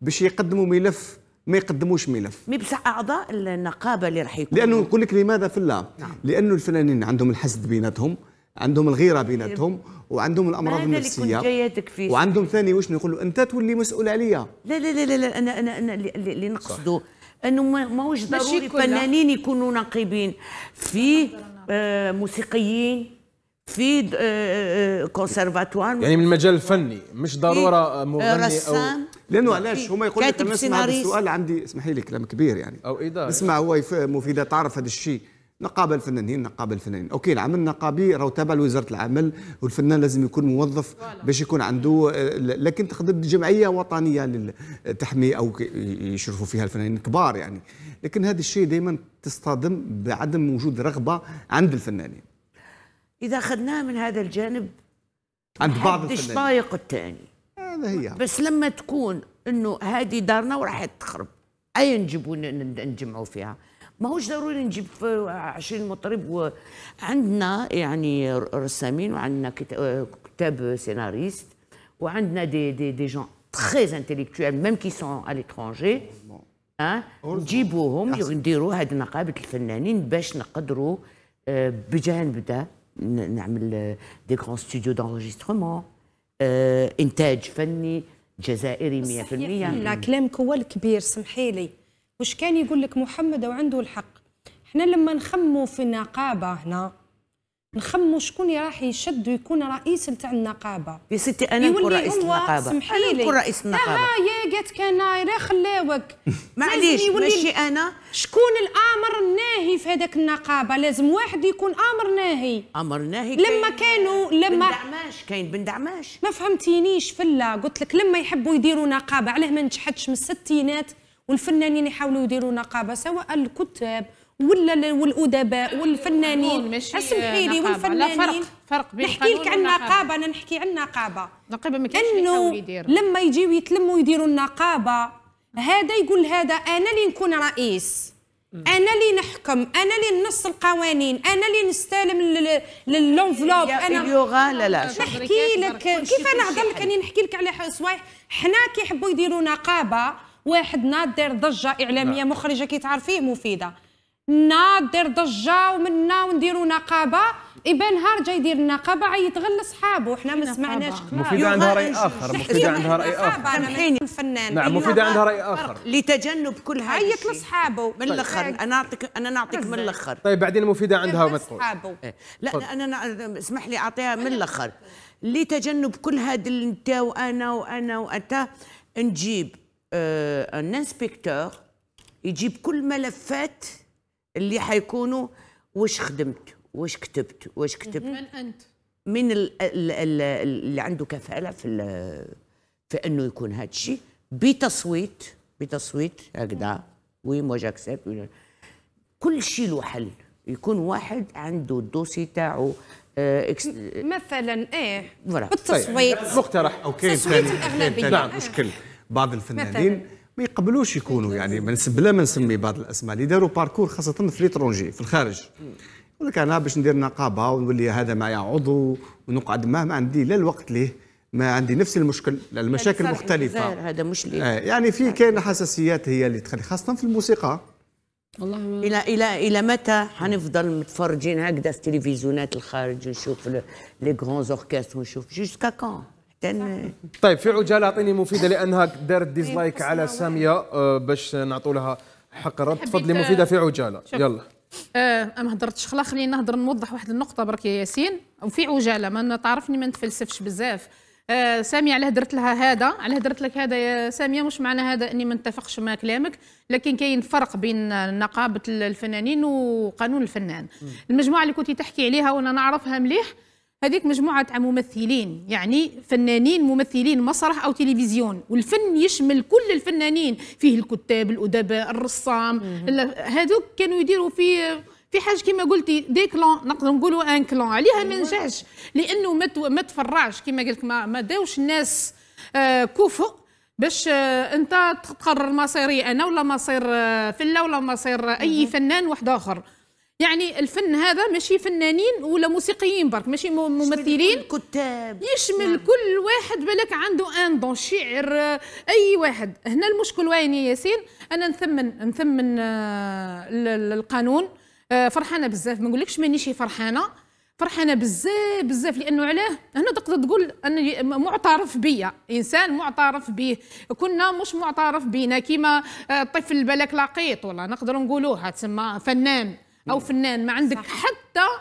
باش يقدموا ملف ما يقدموش ملف. مي بصح اعضاء النقابه اللي راح يكونوا، لانه نقول لك لماذا في الله؟ لانه الفنانين عندهم الحسد بيناتهم، عندهم الغيره بيناتهم، وعندهم الامراض النفسيه، وعندهم ثاني واش نقولوا انت تولي مسؤول عليا. لا لا لا لا، انا اللي نقصده انه ماهوش ضروري فنانين يكونوا نقيبين في موسيقيين في كونسيرفاتوار، يعني من المجال الفني، مش ضروره مغني او لانه علاش هما يقولوا لك نسمع السؤال عندي. اسمحي لي كلام كبير يعني او اداره نسمع هو مفيده تعرف هذا الشيء. نقابه الفنانين اوكي، العمل النقابي راهو تابع لوزاره العمل، والفنان لازم يكون موظف باش يكون عنده، لكن تقدر جمعيه وطنيه للتحميه او يشرفوا فيها الفنانين الكبار يعني، لكن هذا الشيء دائما تصطدم بعدم وجود رغبه عند الفنانين. اذا اخذناها من هذا الجانب عند بعض الفنانين طايق الثاني هذا هي، بس لما تكون انه هذه دارنا وراح تخرب اي نجيبوا نجمعوا فيها. ماهوش ضروري نجيب 20 مطرب، عندنا يعني رسامين، وعندنا كتاب سيناريست، وعندنا دي جون تري انتيليكتويل ميم كي سون على ليترونجي، نجيبوهم نديروا هذه نقابه الفنانين باش نقدروا بجاه نبدا نعمل دي كرون ستوديو دونجسترومون، انتاج فني جزائري 100%. لا كلامك هو الكبير، سمحي لي واش كان يقول لك محمد وعنده الحق. احنا لما نخموا في النقابه هنا نخموا شكون راح يشد ويكون رئيس تاع النقابه. يا ستي انا نكون رئيس النقابه، انا نكون رئيس النقابه. ها يا قالت كان راه خلاوك معليش ماشي انا. شكون الامر الناهي في هذاك النقابه؟ لازم واحد يكون امر ناهي. امر ناهي لما كانوا لما كاين بن دعماش. ما فهمتينيش فلا، قلت لك لما يحبوا يديروا نقابه علاه ما نجحتش من الستينات والفنانين يحاولوا يديروا نقابه، سواء الكتاب ولا والادباء والفنانين. اسمحي لي والفنانين لا فرق بين نحكي لك عن النقابه. انا نحكي عن النقابه، النقابه ما كاينش انه لما يجيو يتلموا يديروا النقابه هذا يقول هذا انا اللي نكون رئيس، انا اللي نحكم، انا اللي ننص القوانين، انا اللي نستلم للونفلوب، انا لا نحكي لك كيف انا نهضر لك. انا نحكي لك على صوايح حنا كيحبوا يديروا نقابه. واحد نادر ضجه اعلاميه مخرجه كي تعرفيه مفيده، نادر ضجه ومنا ونديروا نقابه، يبان نهار جاي يدير النقابه عيتغل لصحابه. وحنا ما سمعناش. مفيده عندها راي اخر، الفنان نعم مفيده عندها راي اخر لتجنب كل هذا. عيط لصحابه من الاخر. طيب. انا نعطيك من الاخر. طيب بعدين مفيده عندها وما تقول لا انا اسمح لي اعطيها من الاخر لتجنب كل هذا انت وانا وانت نجيب ان انسبكتور يجيب كل ملفات اللي حيكونوا واش خدمت واش كتبت واش كتبت من انت من اللي عنده كفاءه في انه يكون هذا الشيء بتصويت هكذا وي مو جاكسبت. كل شيء له حل، يكون واحد عنده الدوسي تاعو مثلا ايه بالتصويت مقترح اوكي التصويت الاغلبيه. نعم مشكل بعض الفنانين ما يقبلوش يكونوا يعني بلا ما نسمي بعض الاسماء اللي داروا باركور خاصه في ليترونجي في الخارج، يقول لك انا باش ندير نقابه ونولي هذا معايا عضو ونقعد معاه ما عندي لا الوقت ليه، ما عندي نفس المشكل، المشاكل مختلفه. هذا مش ليه يعني في كاين حساسيات هي اللي تخلي خاصه في الموسيقى. والله الى الى الى متى حنفضل متفرجين هكذا في التلفزيونات الخارج ونشوف لي غران زوركاست ونشوف جوسكا كان. طيب في عجاله اعطيني مفيده لانها دارت ديزلايك على ساميه باش نعطوا لها حق الرد. تفضلي مفيده في عجاله يلا. ما هضرتش خلا خليني نهضر نوضح واحد النقطه برك يا ياسين. وفي عجاله ما تعرفني ما نتفلسفش بزاف. ساميه علاه درت لها هذا، علاه درت لك هذا يا ساميه، مش معنى هذا اني ما نتفقش مع كلامك، لكن كاين فرق بين نقابه الفنانين وقانون الفنان. المجموعه اللي كنتي تحكي عليها وانا نعرفها مليح هذيك مجموعه تاع ممثلين، يعني فنانين ممثلين مسرح او تلفزيون، والفن يشمل كل الفنانين، فيه الكتاب، الادباء، الرسام، هذوك كانوا يديروا في حاجه كما قلتي دي كلون، نقدر نقولوا ان كلون، عليها ما نجحش لانه ما تفرعش كما قلت لك، ما داوش الناس كفؤ باش انت تقرر مصيري انا ولا مصير فله ولا مصير اي فنان واحد اخر. يعني الفن هذا ماشي فنانين ولا موسيقيين برك، ماشي ممثلين، كتاب يشمل كل واحد، بالك عنده ان دون شعر اي واحد. هنا المشكل وين يا ياسين؟ انا نثمن القانون، فرحانه بزاف، ما نقولكش مانيش فرحانه بزاف بزاف، لانه علاه هنا تقدر تقول اني معترف بيا، انسان معترف به، كنا مش معترف بينا كيما طفل بالك لقيط ولا نقدر نقولوها تسمى فنان او فنان، ما عندك صح.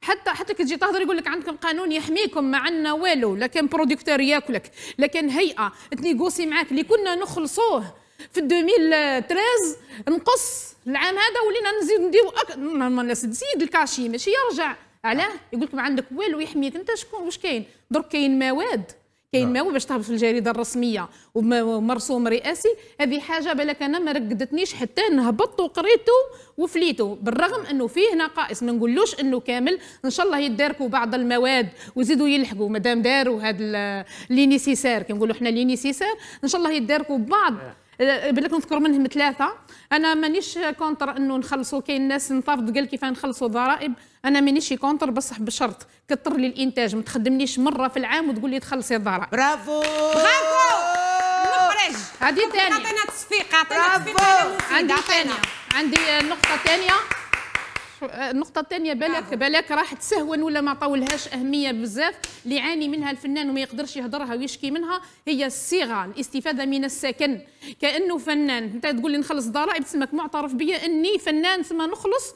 حتى كي تجي تهضر يقول لك عندكم قانون يحميكم، ما عندنا والو، لكن بروديكتور ياكلك، لكن هيئه تنيغوسي معاك اللي كنا نخلصوه في 2013 نقص العام هذا ولينا نزيد نديرو نزيد الكاشي ماشي يرجع. علاه؟ يقول لك ما عندك والو يحميك. انت شكون واش كاين؟ درك كاين مواد، كاين ماوي باش تهبط في الجريده الرسميه ومرسوم رئاسي، هذه حاجه بالك انا ما رقدتنيش حتى نهبط وقريته وفليته، بالرغم انه فيه نقائص، ما نقولوش انه كامل، ان شاء الله يداركوا بعض المواد ويزيدوا يلحقوا مادام داروا هذا لي نيسيسار، كي نقولوا احنا لي نيسيسار، ان شاء الله يداركوا بعض، بالك نذكر منهم ثلاثه. انا مانيش كونتر انه نخلصوا، كاين ناس نفرض قال كيف نخلصوا ضرائب، انا مانيش كونتر بصح بشرط كثر لي الانتاج، ما تخدمنيش مره في العام وتقول لي تخلصي الضرائب. برافو نخرج هذه ثانيه، عطينا تصفيق، عندي ثانيه، عندي النقطه الثانيه، بالك راح تسهون ولا ما طولهاش اهميه بزاف، اللي يعاني منها الفنان وما يقدرش يهضرها ويشكي منها هي الصيغه، الاستفاده من السكن، كانه فنان انت تقول لي نخلص ضرائب تسمك معترف بيا اني فنان، تسمى نخلص،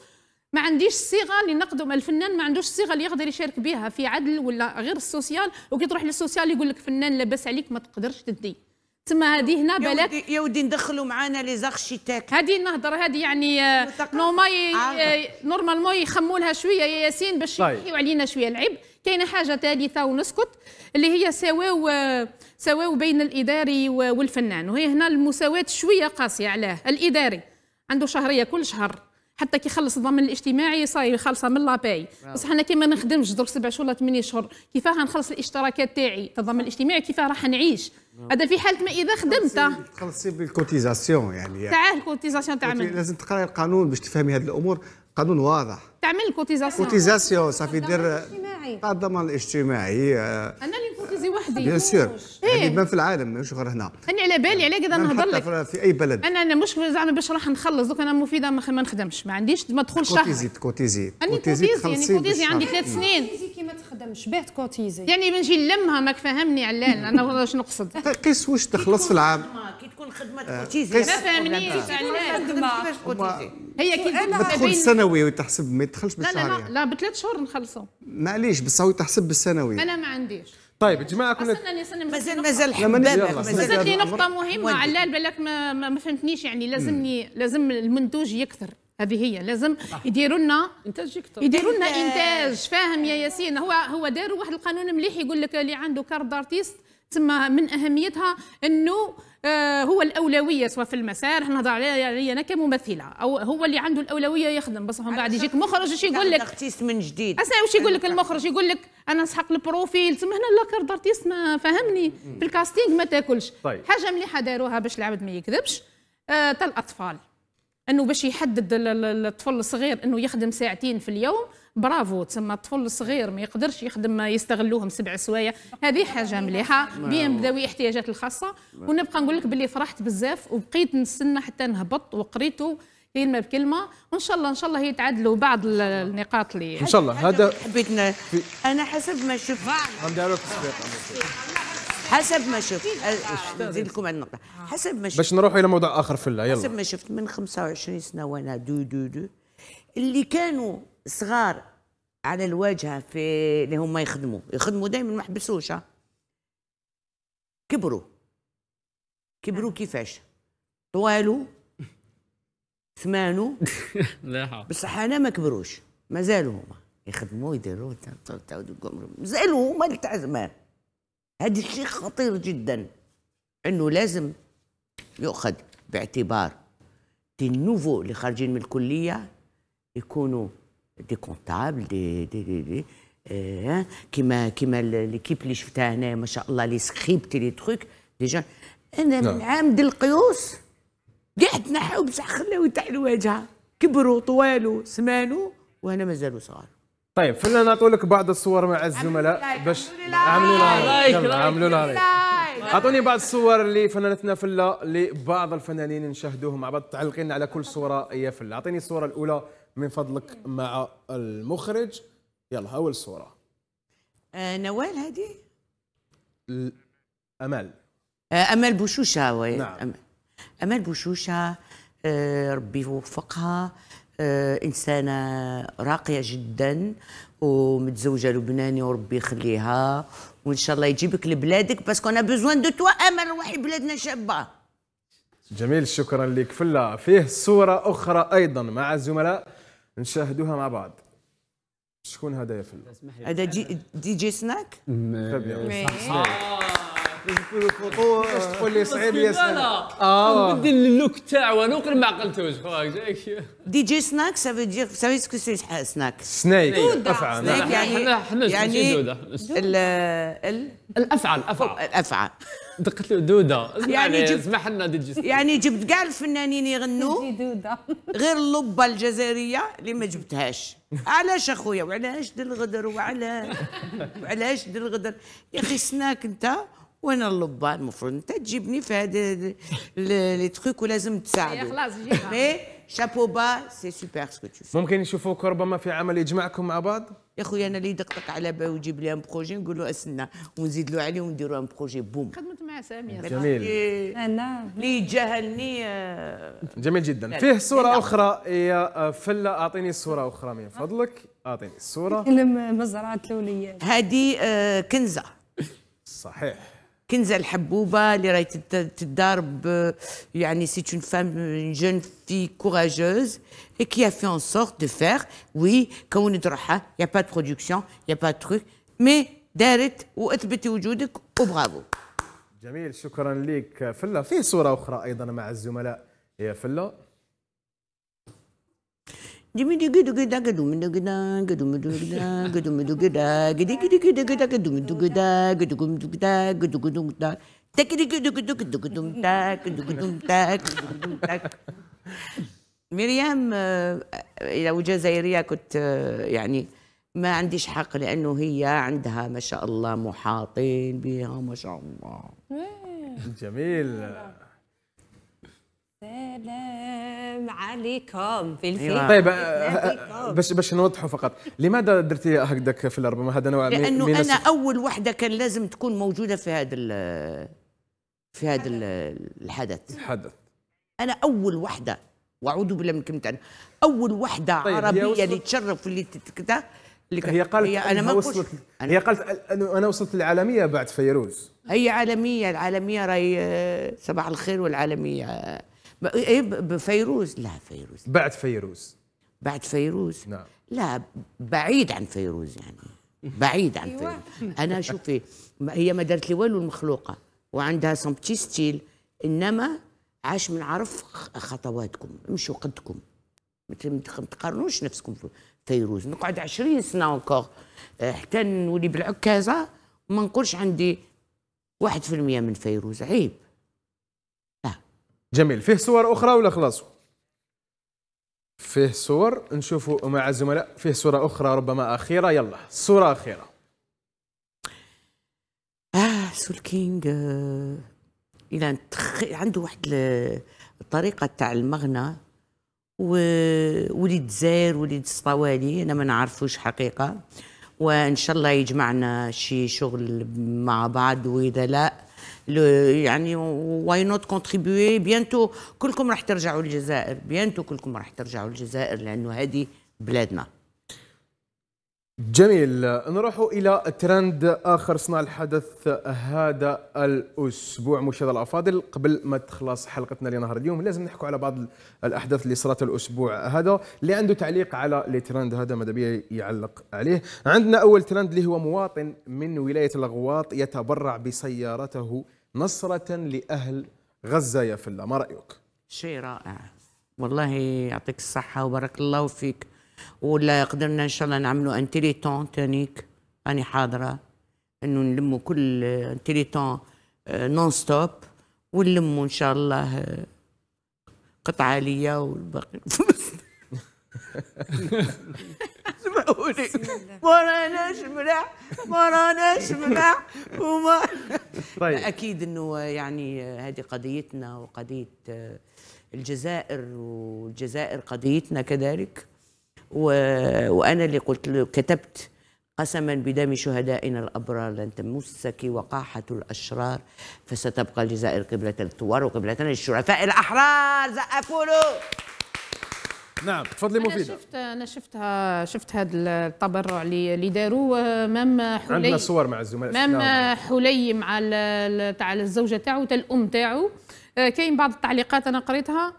ما عنديش صيغه اللي نقدم، الفنان ما عندوش صيغه اللي يقدر يشارك بها في عدل ولا غير السوسيال، وكي تروح للسوسيال يقول لك فنان لاباس عليك ما تقدرش تدي، تما هذه هنا بالك يا ودي ندخلوا معنا لي زارشيتاك، هذه نهضر هذه يعني نورمالمون يخموا لها شويه يا ياسين باش يحيوا علينا شويه العيب. كاينه حاجه ثالثه ونسكت اللي هي سواو بين الاداري والفنان، وهي هنا المساواه شويه قاسيه. علاه؟ الاداري عنده شهريه كل شهر حتى كي يخلص الضمان الاجتماعي صاير خالصه من لاباي، بصح انا كيما نخدمش درك 7 شهور ولا 8 شهور، كيفاه نخلص الاشتراكات تاعي في الضمان الاجتماعي، كيفاه راح نعيش؟ هذا في حاله ما اذا خدمته تخلصي بالكوتيزاسيون، يعني تاع الكوتيزاسيون تعمل، لازم تقراي القانون باش تفهمي هذه الامور، قانون واضح، تعمل الكوتيزاسيون، كوتيزاسيون صافي دير تاع الضمان الاجتماعي. انا اللي نكوتيزي وحدي بيان سور، يعني ما في العالم مش غير هنا، انا على بالي على كذا نهضر لك في اي بلد، انا مش زعما باش راح نخلص دوك، انا مفيده ما نخدمش، ما عنديش ما ادخلش شهر، كوتيزي انا كوتيزي عندي 3 سنين كي ما تخدمش باه تكوتيزي، يعني بنجي نلمها ماك فاهمني علال، انا واش نقصد قيس واش تخلص في العام كي تكون خدمه كوتيزي، ما فاهمنيش علال هي كي تدخل السنوي وتحسب ما تدخلش بالشهريه، لا ب 3 شهور نخلصوا، معليش بصح هو تحسب بالسنوي، انا ما عنديش طيب جماعه كنا مازال حبابك مازال لي نقطه مهمه علال بالك ما فهمتنيش يعني لازم المنتوج يكثر. هذه هي لازم يديروا لنا انتاج اكثر يديروا لنا انتاج فاهم يا ياسين. هو داروا واحد القانون مليح يقول لك اللي عنده كارد ارتيست تسمى من اهميتها انه هو الاولويه سواء في المسار احنا نهضر عليه انا كممثله او هو اللي عنده الاولويه يخدم بصح من بعد يجيك مخرج واش يقول لك ارتيست من جديد اسا واش يقول لك المخرج يقول لك انا نسحق البروفيل تما هنا لا كارد ارتيست ما فهمني في الكاستينغ ما تاكلش. طيب. حاجه مليحه داروها باش العبد ما يكذبش تاع الاطفال انه باش يحدد الطفل الصغير انه يخدم ساعتين في اليوم برافو تسمى الطفل الصغير ما يقدرش يخدم ما يستغلوهم 7 سوايع هذه حاجه مليحه بين ذوي الاحتياجات الخاصه. ونبقى نقول لك باللي فرحت بزاف وبقيت نستنى حتى نهبط وقريته كلمه بكلمه وان شاء الله ان شاء الله يتعدلوا بعض النقاط اللي ان شاء الله هذا حبيتنا انا حسب ما شفت حسب ما شفت نزيد لكم على النقطه حسب ما شفت باش نروحوا الى موضوع اخر فلا يلا حسب ما شفت من 25 سنه وانا دو اللي كانوا صغار على الواجهه في اللي هما يخدموا دائما ما حبسوش كبروا كيفاش طوالوا ثمانوا بصح انا ما كبروش مازالوا هما يخدموا يديروا مازالوا هما تاع زمان. هذا الشيء خطير جدا انه لازم يؤخذ باعتبار دي نوفو اللي خارجين من الكليه يكونوا دي كونتابل دي كيما ليكيب اللي شفتها هنا ما شاء الله لي سكريبت لي تروك ديجا انا من عام ديال القيوس قعدت نحاو بصح خلاو تاع الواجهه كبروا طوالوا سمانوا وانا مازالوا صغار. طيب فلنا نعطولك بعض الصور مع الزملاء باش عملوا لها لايك. اعطوني بعض الصور اللي فنانتنا فله لبعض الفنانين نشاهدوهم مع بعض تعلقين على كل صوره يا فله. اعطيني الصوره الاولى من فضلك مع المخرج يلا اول صوره. نوال هذه امال امال بوشوشه وي نعم. امال بوشوشه ربي يوفقها إنسانة راقية جدا ومتزوجة لبناني وربي يخليها وإن شاء الله يجيبك لبلادك باسكو أنا بزوان دو توا أمل روحي بلادنا شابة. جميل شكرا لك فلة. فيه صورة أخرى أيضا مع الزملاء نشاهدوها مع بعض. شكون هذا يا فلة؟ هذا دي جي سناك؟ باش تقول لي صعيب ياسر نبدل اللوك تاعو انا وقريب ما عقلتوش دي جي سناك سافو دير سافي سكو سي سناك افعى يعني الافعى دقت له دوده يعني اسمح لنا دي جي سناك يعني جبت كاع الفنانين يغنوا غير اللبه الجزائريه اللي ما جبتهاش. علاش اخويا وعلاش دير الغدر وعلاش دير الغدر يا اخي سناك انت وانا اللبان المفروض انت تجيبني في هذا لي تروك ولازم تساعدو خلاص جيبها مي شابو با سي سوبر سكو تو في. ممكن نشوفوك ربما في عمل يجمعكم مع بعض؟ يا خويا انا اللي يدقدق على بالو يجيب لي ان بروجي نقول له اسنا ونزيد له عليه ونديروا ان بروجي بوم. خدمت مع ساميه جميل انا اللي يتجاهلني جميل جدا. فيه صوره اخرى يا فله اعطيني صوره اخرى من فضلك اعطيني الصوره فيلم مزرعه الاولياء هذه كنزه صحيح كنزة الحبوبة اللي راهي تتضارب يعني سي اون فام اون جون في كوراجوز اي كي ا في ان سورت دو فير وي كونت روحها يا با برودكسيون يا با تروك مي دارت واثبتي وجودك وبرافو. جميل شكرا لك فلة. فيه صورة أخرى أيضا مع الزملاء يا فلة. مريم لو جزائرية كنت يعني ما عنديش حق لأنه هي عندها ما شاء الله محاطين بها ما شاء الله. جميل سلام عليكم في الفيلم. طيب باش نوضحوا فقط لماذا درتي هكذاك في ربما هذا نوع من لانه انا اول وحده كان لازم تكون موجوده في هذا الحدث انا اول وحده واعوذ بالله من كلمه اول وحده طيب عربيه اللي تشرف اللي هي قالت هي قالت انا وصلت للعالميه بعد فيروز. هي عالميه، العالميه راهي صباح الخير، والعالميه بفيروز. لا فيروز بعد فيروز، بعد فيروز نعم، لا بعيد عن فيروز يعني، بعيد عن فيروز. انا شوفي هي ما دارت لي والو المخلوقه، وعندها سون بتي ستيل، انما عاش من عرف خطواتكم، مشوا قدكم، ما تقارنوش نفسكم في فيروز. نقعد 20 سنه اونكور حتى نولي بالعكازه ما نقولش عندي 1% من فيروز، عيب. لا جميل. فيه صور اخرى ولا خلاص؟ فيه صور نشوفوا مع الزملاء، فيه صوره اخرى ربما اخيره، يلا صوره اخيره. سولكينغ الى عنده واحد الطريقه تاع المغنى، ووليد زير وليد السطوالي انا ما نعرفوش حقيقه، وان شاء الله يجمعنا شي شغل مع بعض، واذا لا يعني واي نوت كونتريبيوي. بيانتو كلكم راح ترجعوا للجزائر، بيانتو كلكم راح ترجعوا للجزائر، لانه هذه بلادنا. جميل. نروحوا الى ترند اخر صنع الحدث هذا الاسبوع مشاهدينا الافاضل. قبل ما تخلص حلقتنا لنهار اليوم لازم نحكوا على بعض الاحداث اللي صارت الاسبوع هذا. اللي عنده تعليق على الترند هذا ماذا بيا يعلق عليه. عندنا اول ترند اللي هو مواطن من ولايه الغواط يتبرع بسيارته نصره لاهل غزه. يا فله ما رايك؟ شيء رائع والله، يعطيك الصحه وبارك الله فيك. ولا قدرنا ان شاء الله نعملوا ان تيليتون تانيك، راني حاضره انه نلموا كل تيليتون نون ستوب، ونلموا ان شاء الله قطعه ليا والباقي اسمعوني ما راناش ملاح، ما راناش ملاح وما طيب. اكيد انه يعني هذه قضيتنا وقضيه الجزائر، والجزائر قضيتنا كذلك. وأنا اللي قلت له، كتبت قسما بدم شهدائنا الأبرار لن تمسك وقاحة الأشرار، فستبقى الجزائر قبلة الثوار وقبلتنا الشرفاء الأحرار. زقفولوا. نعم تفضلي مفيدة. انا شفت هذا التبرع اللي داروه مام حلي. عندنا صور مع الزملاء. مام حلي مع تاع الزوجة تاعو تاع الأم تاعو. كاين بعض التعليقات أنا قريتها،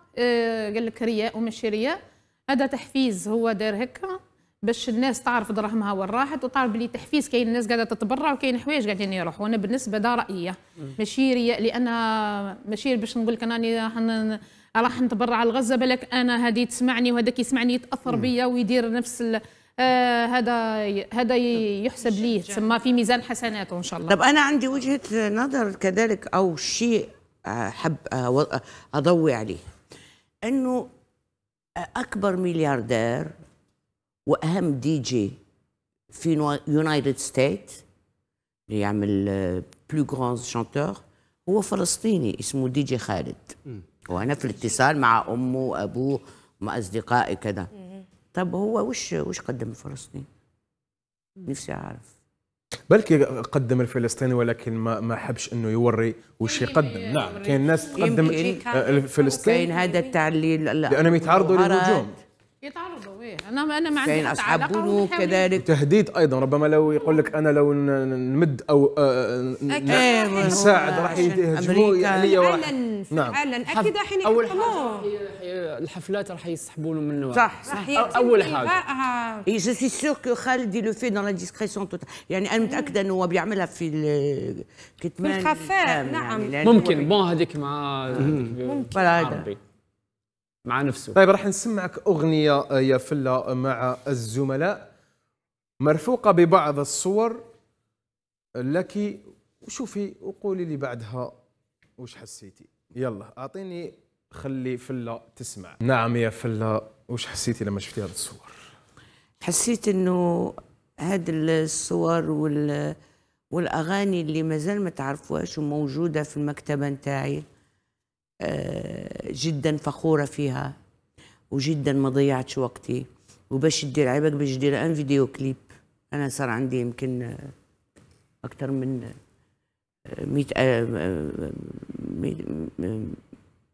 قال لك رياء ومشي رياء، هذا تحفيز. هو دار هكا باش الناس تعرف دراهمها وين راحت، وتعرف بلي تحفيز. كاين الناس قاعده تتبرع وكاين حوايج قاعدين يروحوا. وانا بالنسبه دا رايي ماشي رياء، لانها ماشي باش نقول لك انا راح نتبرع لغزه، بالك انا هذه تسمعني وهذاك يسمعني يتاثر بيا ويدير نفس هذا يحسب ليه، تسمى في ميزان حسناته ان شاء الله. طب انا عندي وجهه نظر كذلك، او شيء حب اضوي عليه، انه أكبر ملياردير وأهم دي جي في يونايتد ستيت اللي يعمل بلو غران شانتور هو فلسطيني اسمه دي جي خالد. وأنا في الاتصال مع أمه وأبوه ومع أصدقائي كذا. طب هو وش قدم فلسطين؟ نفسي أعرف. بلكي قدم الفلسطيني ولكن ما حبش انه يوري وش يقدم. نعم كاين ناس تقدم الفلسطين، كاين هذا تاع اللي لانهم يتعرضوا للهجوم، يتعرضوا انا ما عندي تعليق كذلك. تهديد ايضا ربما، لو يقول لك انا لو نمد او نساعد راح يهجموا عليا. نعم علنا اكيد راح يهجموا. الحفلات راح يسحبوا له منه. صح اول حاجه. اي جو سي سيغ كو خالد لو في دون لا ديسكريسيون، يعني انا متاكده انه هو بيعملها في الكتمان الخفاء. نعم ممكن بون هذيك مع ممكن مع نفسه. طيب راح نسمعك اغنيه يا فله مع الزملاء مرفوقه ببعض الصور لك، وشوفي وقولي لي بعدها وش حسيتي. يلا اعطيني، خلي فله تسمع. نعم يا فله وش حسيتي لما شفتي هذه الصور؟ حسيت انه هذه الصور والاغاني اللي مازال ما تعرفوهاش وموجوده في المكتبه نتاعي جدا فخوره فيها، وجدا ما ضيعتش وقتي. وباش دير عيبك باش دير ان فيديو كليب، انا صار عندي يمكن اكثر من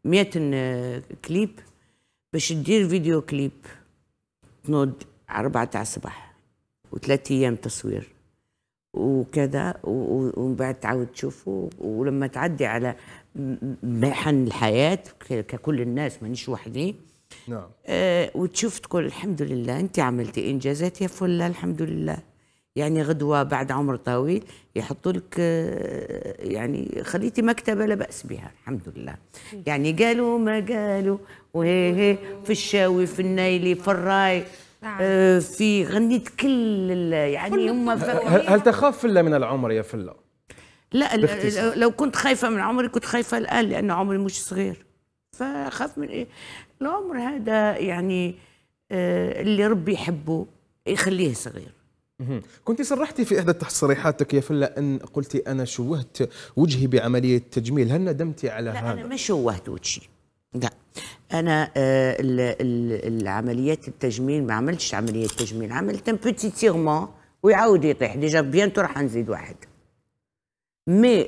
100 كليب، باش دير فيديو كليب تنوض على 4 تاع الصباح وثلاث ايام تصوير وكذا، ومن بعد تعاود تشوفه. ولما تعدي على محن الحياه ككل الناس، مانيش وحدي، نعم، وتشوف تقول الحمد لله انت عملتي انجازات يا فله، الحمد لله. يعني غدوه بعد عمر طويل يحطوا لك يعني خليتي مكتبه لا باس بها، الحمد لله. يعني قالوا ما قالوا، وهي في الشاوي، في النايلي، في الراي، في غنيت كل يعني هم. هل تخاف فله من العمر يا فله؟ لا، لو كنت خايفه من عمري كنت خايفه الان، لان عمري مش صغير، فخاف من ايه؟ العمر هذا يعني اللي ربي يحبه يخليه صغير. كنت صرحتي في إحدى تصريحاتك يا فلة أن قلتي أنا شوهت وجهي بعملية تجميل، هل ندمتي على هذا؟ لا، أنا ما شوهت وجهي، لا، أنا العمليات التجميل ما عملتش عملية تجميل، عملت ان بوتي تيغمون ويعاود يطيح، ديجا بيانتو راح نزيد واحد. مي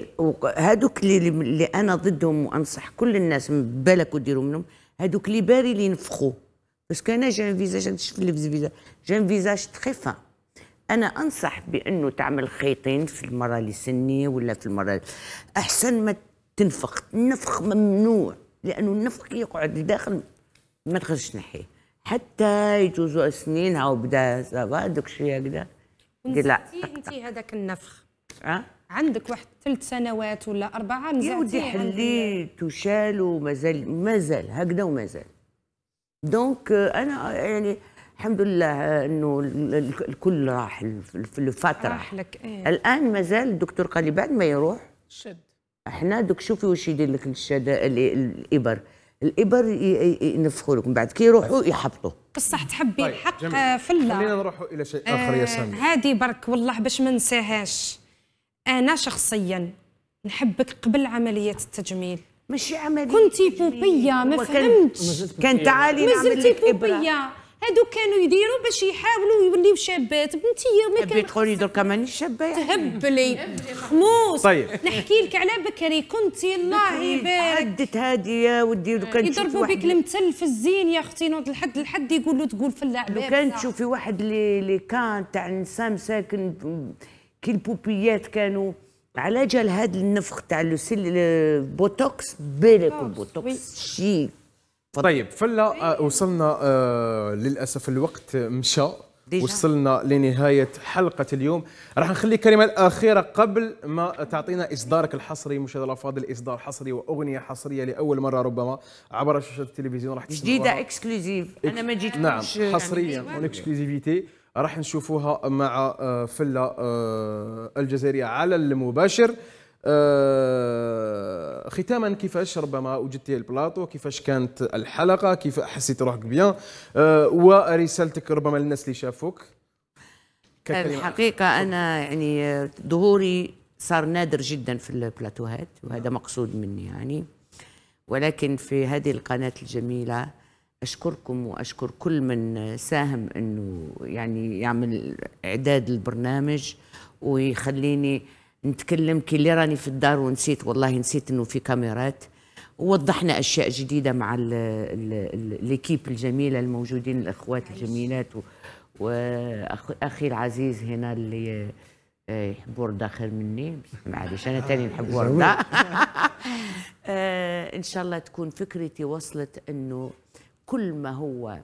هذوك اللي أنا ضدهم وأنصح كل الناس من بالك وديروا منهم، هذوك لي باري اللي ينفخوا، باسكو أنا جا ان فيزاج، شفت الفيزاج، جا ان فيزاج تخيفة. أنا أنصح بأنه تعمل خيطين في المرة اللي سنية ولا في المرة، أحسن ما تنفخ، النفخ ممنوع، لأنه النفخ يقعد لداخل ما تقدرش تنحيه حتى يجوزوا سنين، هاو بدا صافا دوك شوية هكذا. ونسيتي أنت هذاك النفخ؟ أه؟ عندك واحد 3 سنوات ولا 4 نزعتيه؟ يا ودي حليت وشال ومازال هكذا ومازال. دونك أنا يعني الحمد لله انه الكل راح في الفتره راح لك إيه؟ الان مازال الدكتور قال لي بعد ما يروح شد، احنا دوك شوفي واش يدير لك الابر، ينفخوا لكم بعد كي يروحوا يحبطوا. بصح تحبي الحق فله، خلينا نروحوا الى شيء اخر يا ساميه. هذه برك والله باش ما ننساهاش، انا شخصيا نحبك قبل عمليه التجميل، ماشي عمليه كنتي بوبيه، ما فهمتش، كان تعالي نعمل لك ابره. هادوك كانوا يديروا باش يحاولوا يوليو شابات، بنتي ما كانش تقولي دركا مانيش شابه، يعني تهبلي خموس. طيب نحكي لك على بكري، كنتي الله يبارك عدت هاديه ودي، لو كان يضربوا بك المثل في الزين يا اختي، نوض لحد يقولوا تقول فلة عبابسة. لو كان تشوفي واحد لي كان تاع نساء مساكن كي البوبيات كانوا على جال هاد النفخ تاع البوتوكس، بالك البوتوكس شي. طيب فلا وصلنا للأسف الوقت مشى، وصلنا لنهاية حلقة اليوم. راح نخلي الكلمة الأخيرة قبل ما تعطينا إصدارك الحصري. مشاهدينا الأفاضل، إصدار حصري وأغنية حصرية لأول مرة ربما عبر شاشة التلفزيون، راح جديدة إكسكلوزيف، أنا ما جيت، نعم حصريا والإكسكلوزيفيتي راح نشوفوها مع فلة الجزائرية على المباشر. ختاما، كيفاش ربما وجدتي البلاطو؟ كيفاش كانت الحلقه؟ كيف حسيت روحك بيان؟ ورسالتك ربما للناس اللي شافوك. الحقيقه انا يعني ظهوري صار نادر جدا في البلاطوهات، وهذا مقصود مني يعني، ولكن في هذه القناه الجميله اشكركم، واشكر كل من ساهم انه يعني يعمل اعداد البرنامج ويخليني نتكلم كي اللي راني في الدار، ونسيت والله نسيت انه في كاميرات. ووضحنا اشياء جديده مع ليكيب الجميله الموجودين، الاخوات الجميلات، واخي العزيز هنا اللي يحب ورده خير مني، معليش انا تاني نحب ورده. ان شاء الله تكون فكرتي وصلت، انه كل ما هو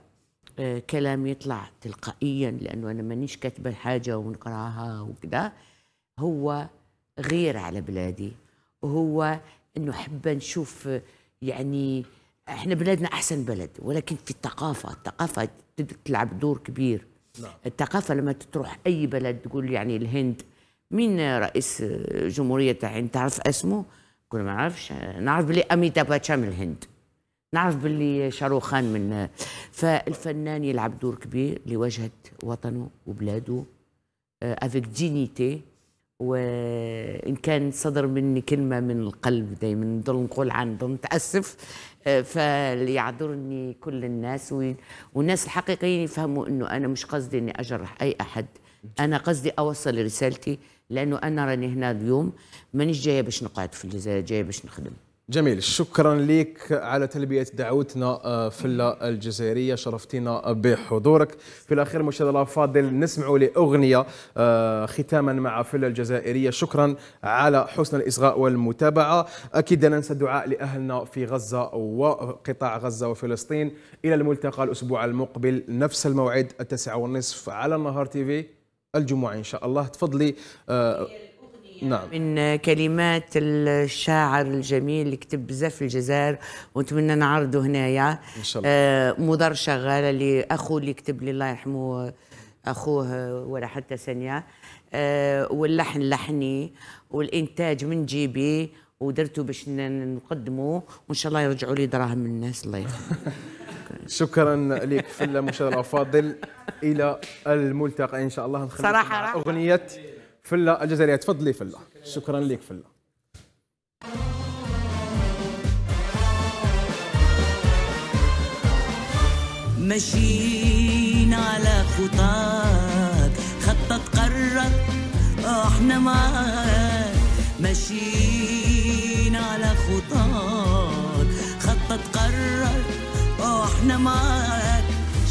كلام يطلع تلقائيا، لانه انا مانيش كاتبه حاجه ونقراها وكذا، هو غير على بلادي، وهو انه حابه نشوف يعني احنا بلادنا احسن بلد، ولكن في الثقافه، الثقافه تلعب دور كبير. الثقافه لما تروح اي بلد، تقول يعني الهند مين رئيس جمهوريه الهند، تعرف اسمه؟ تقول ما نعرفش، نعرف بلي اميتا باتشا من الهند، نعرف بلي شاروخان من. فالفنان يلعب دور كبير لواجهه وطنه وبلاده افيك دينيتي، وإن كان صدر مني كلمة من القلب دايما نضل نقول عن نتأسف، فليعذرني كل الناس، والناس الحقيقيين يفهموا أنه أنا مش قصدي أني أجرح أي أحد، أنا قصدي أوصل رسالتي، لأنه أنا راني هنا اليوم مانيش جاية باش نقعد في الجزائر، جاية باش نخدم. جميل، شكرا لك على تلبية دعوتنا فلة الجزائرية، شرفتينا بحضورك. في الأخير مشاهدينا الأفاضل نسمعوا لأغنية ختاما مع فلة الجزائرية. شكرا على حسن الإصغاء والمتابعة. أكيد لا ننسى دعاء لأهلنا في غزة وقطاع غزة وفلسطين. إلى الملتقى الأسبوع المقبل نفس الموعد 9:30 على النهار TV الجمعة إن شاء الله. تفضلي. نعم. من كلمات الشاعر الجميل اللي كتب بزاف في الجزائر ونتمنى نعرضه هنايا ان شاء الله. مدار شغاله لاخوه اللي كتب لي الله يرحمه اخوه ولا حتى ثانيه، واللحن لحني والانتاج من جيبي ودرته باش نقدمه، وان شاء الله يرجعوا لي دراهم الناس الله يخليك. شكرا لك فلة مشاهدينا الافاضل، الى الملتقى ان شاء الله. نخليكم مع اغنيه فلة الجزائرية. تفضلي فلة. شكرا لك فلة. ماشيين على خطاك، خطك قرك احنا معاك، ماشيين على خطاك، خطك قرك احنا معاك،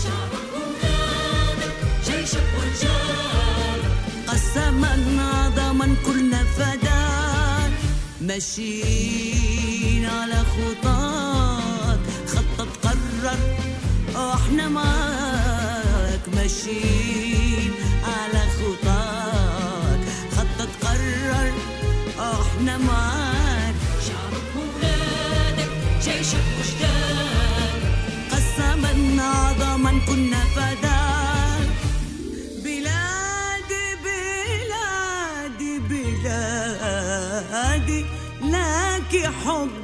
شعبك وولادك جيشك ورجالك، قسما عظما كلنا فداك، ماشيين على خطاك، خطك قرر احنا معاك، ماشيين على خطاك، خطك قرر احنا معاك، شعبك وولادك جيشك وجدانك، قسما عظما كلنا فداك، بلا بلادي لك حب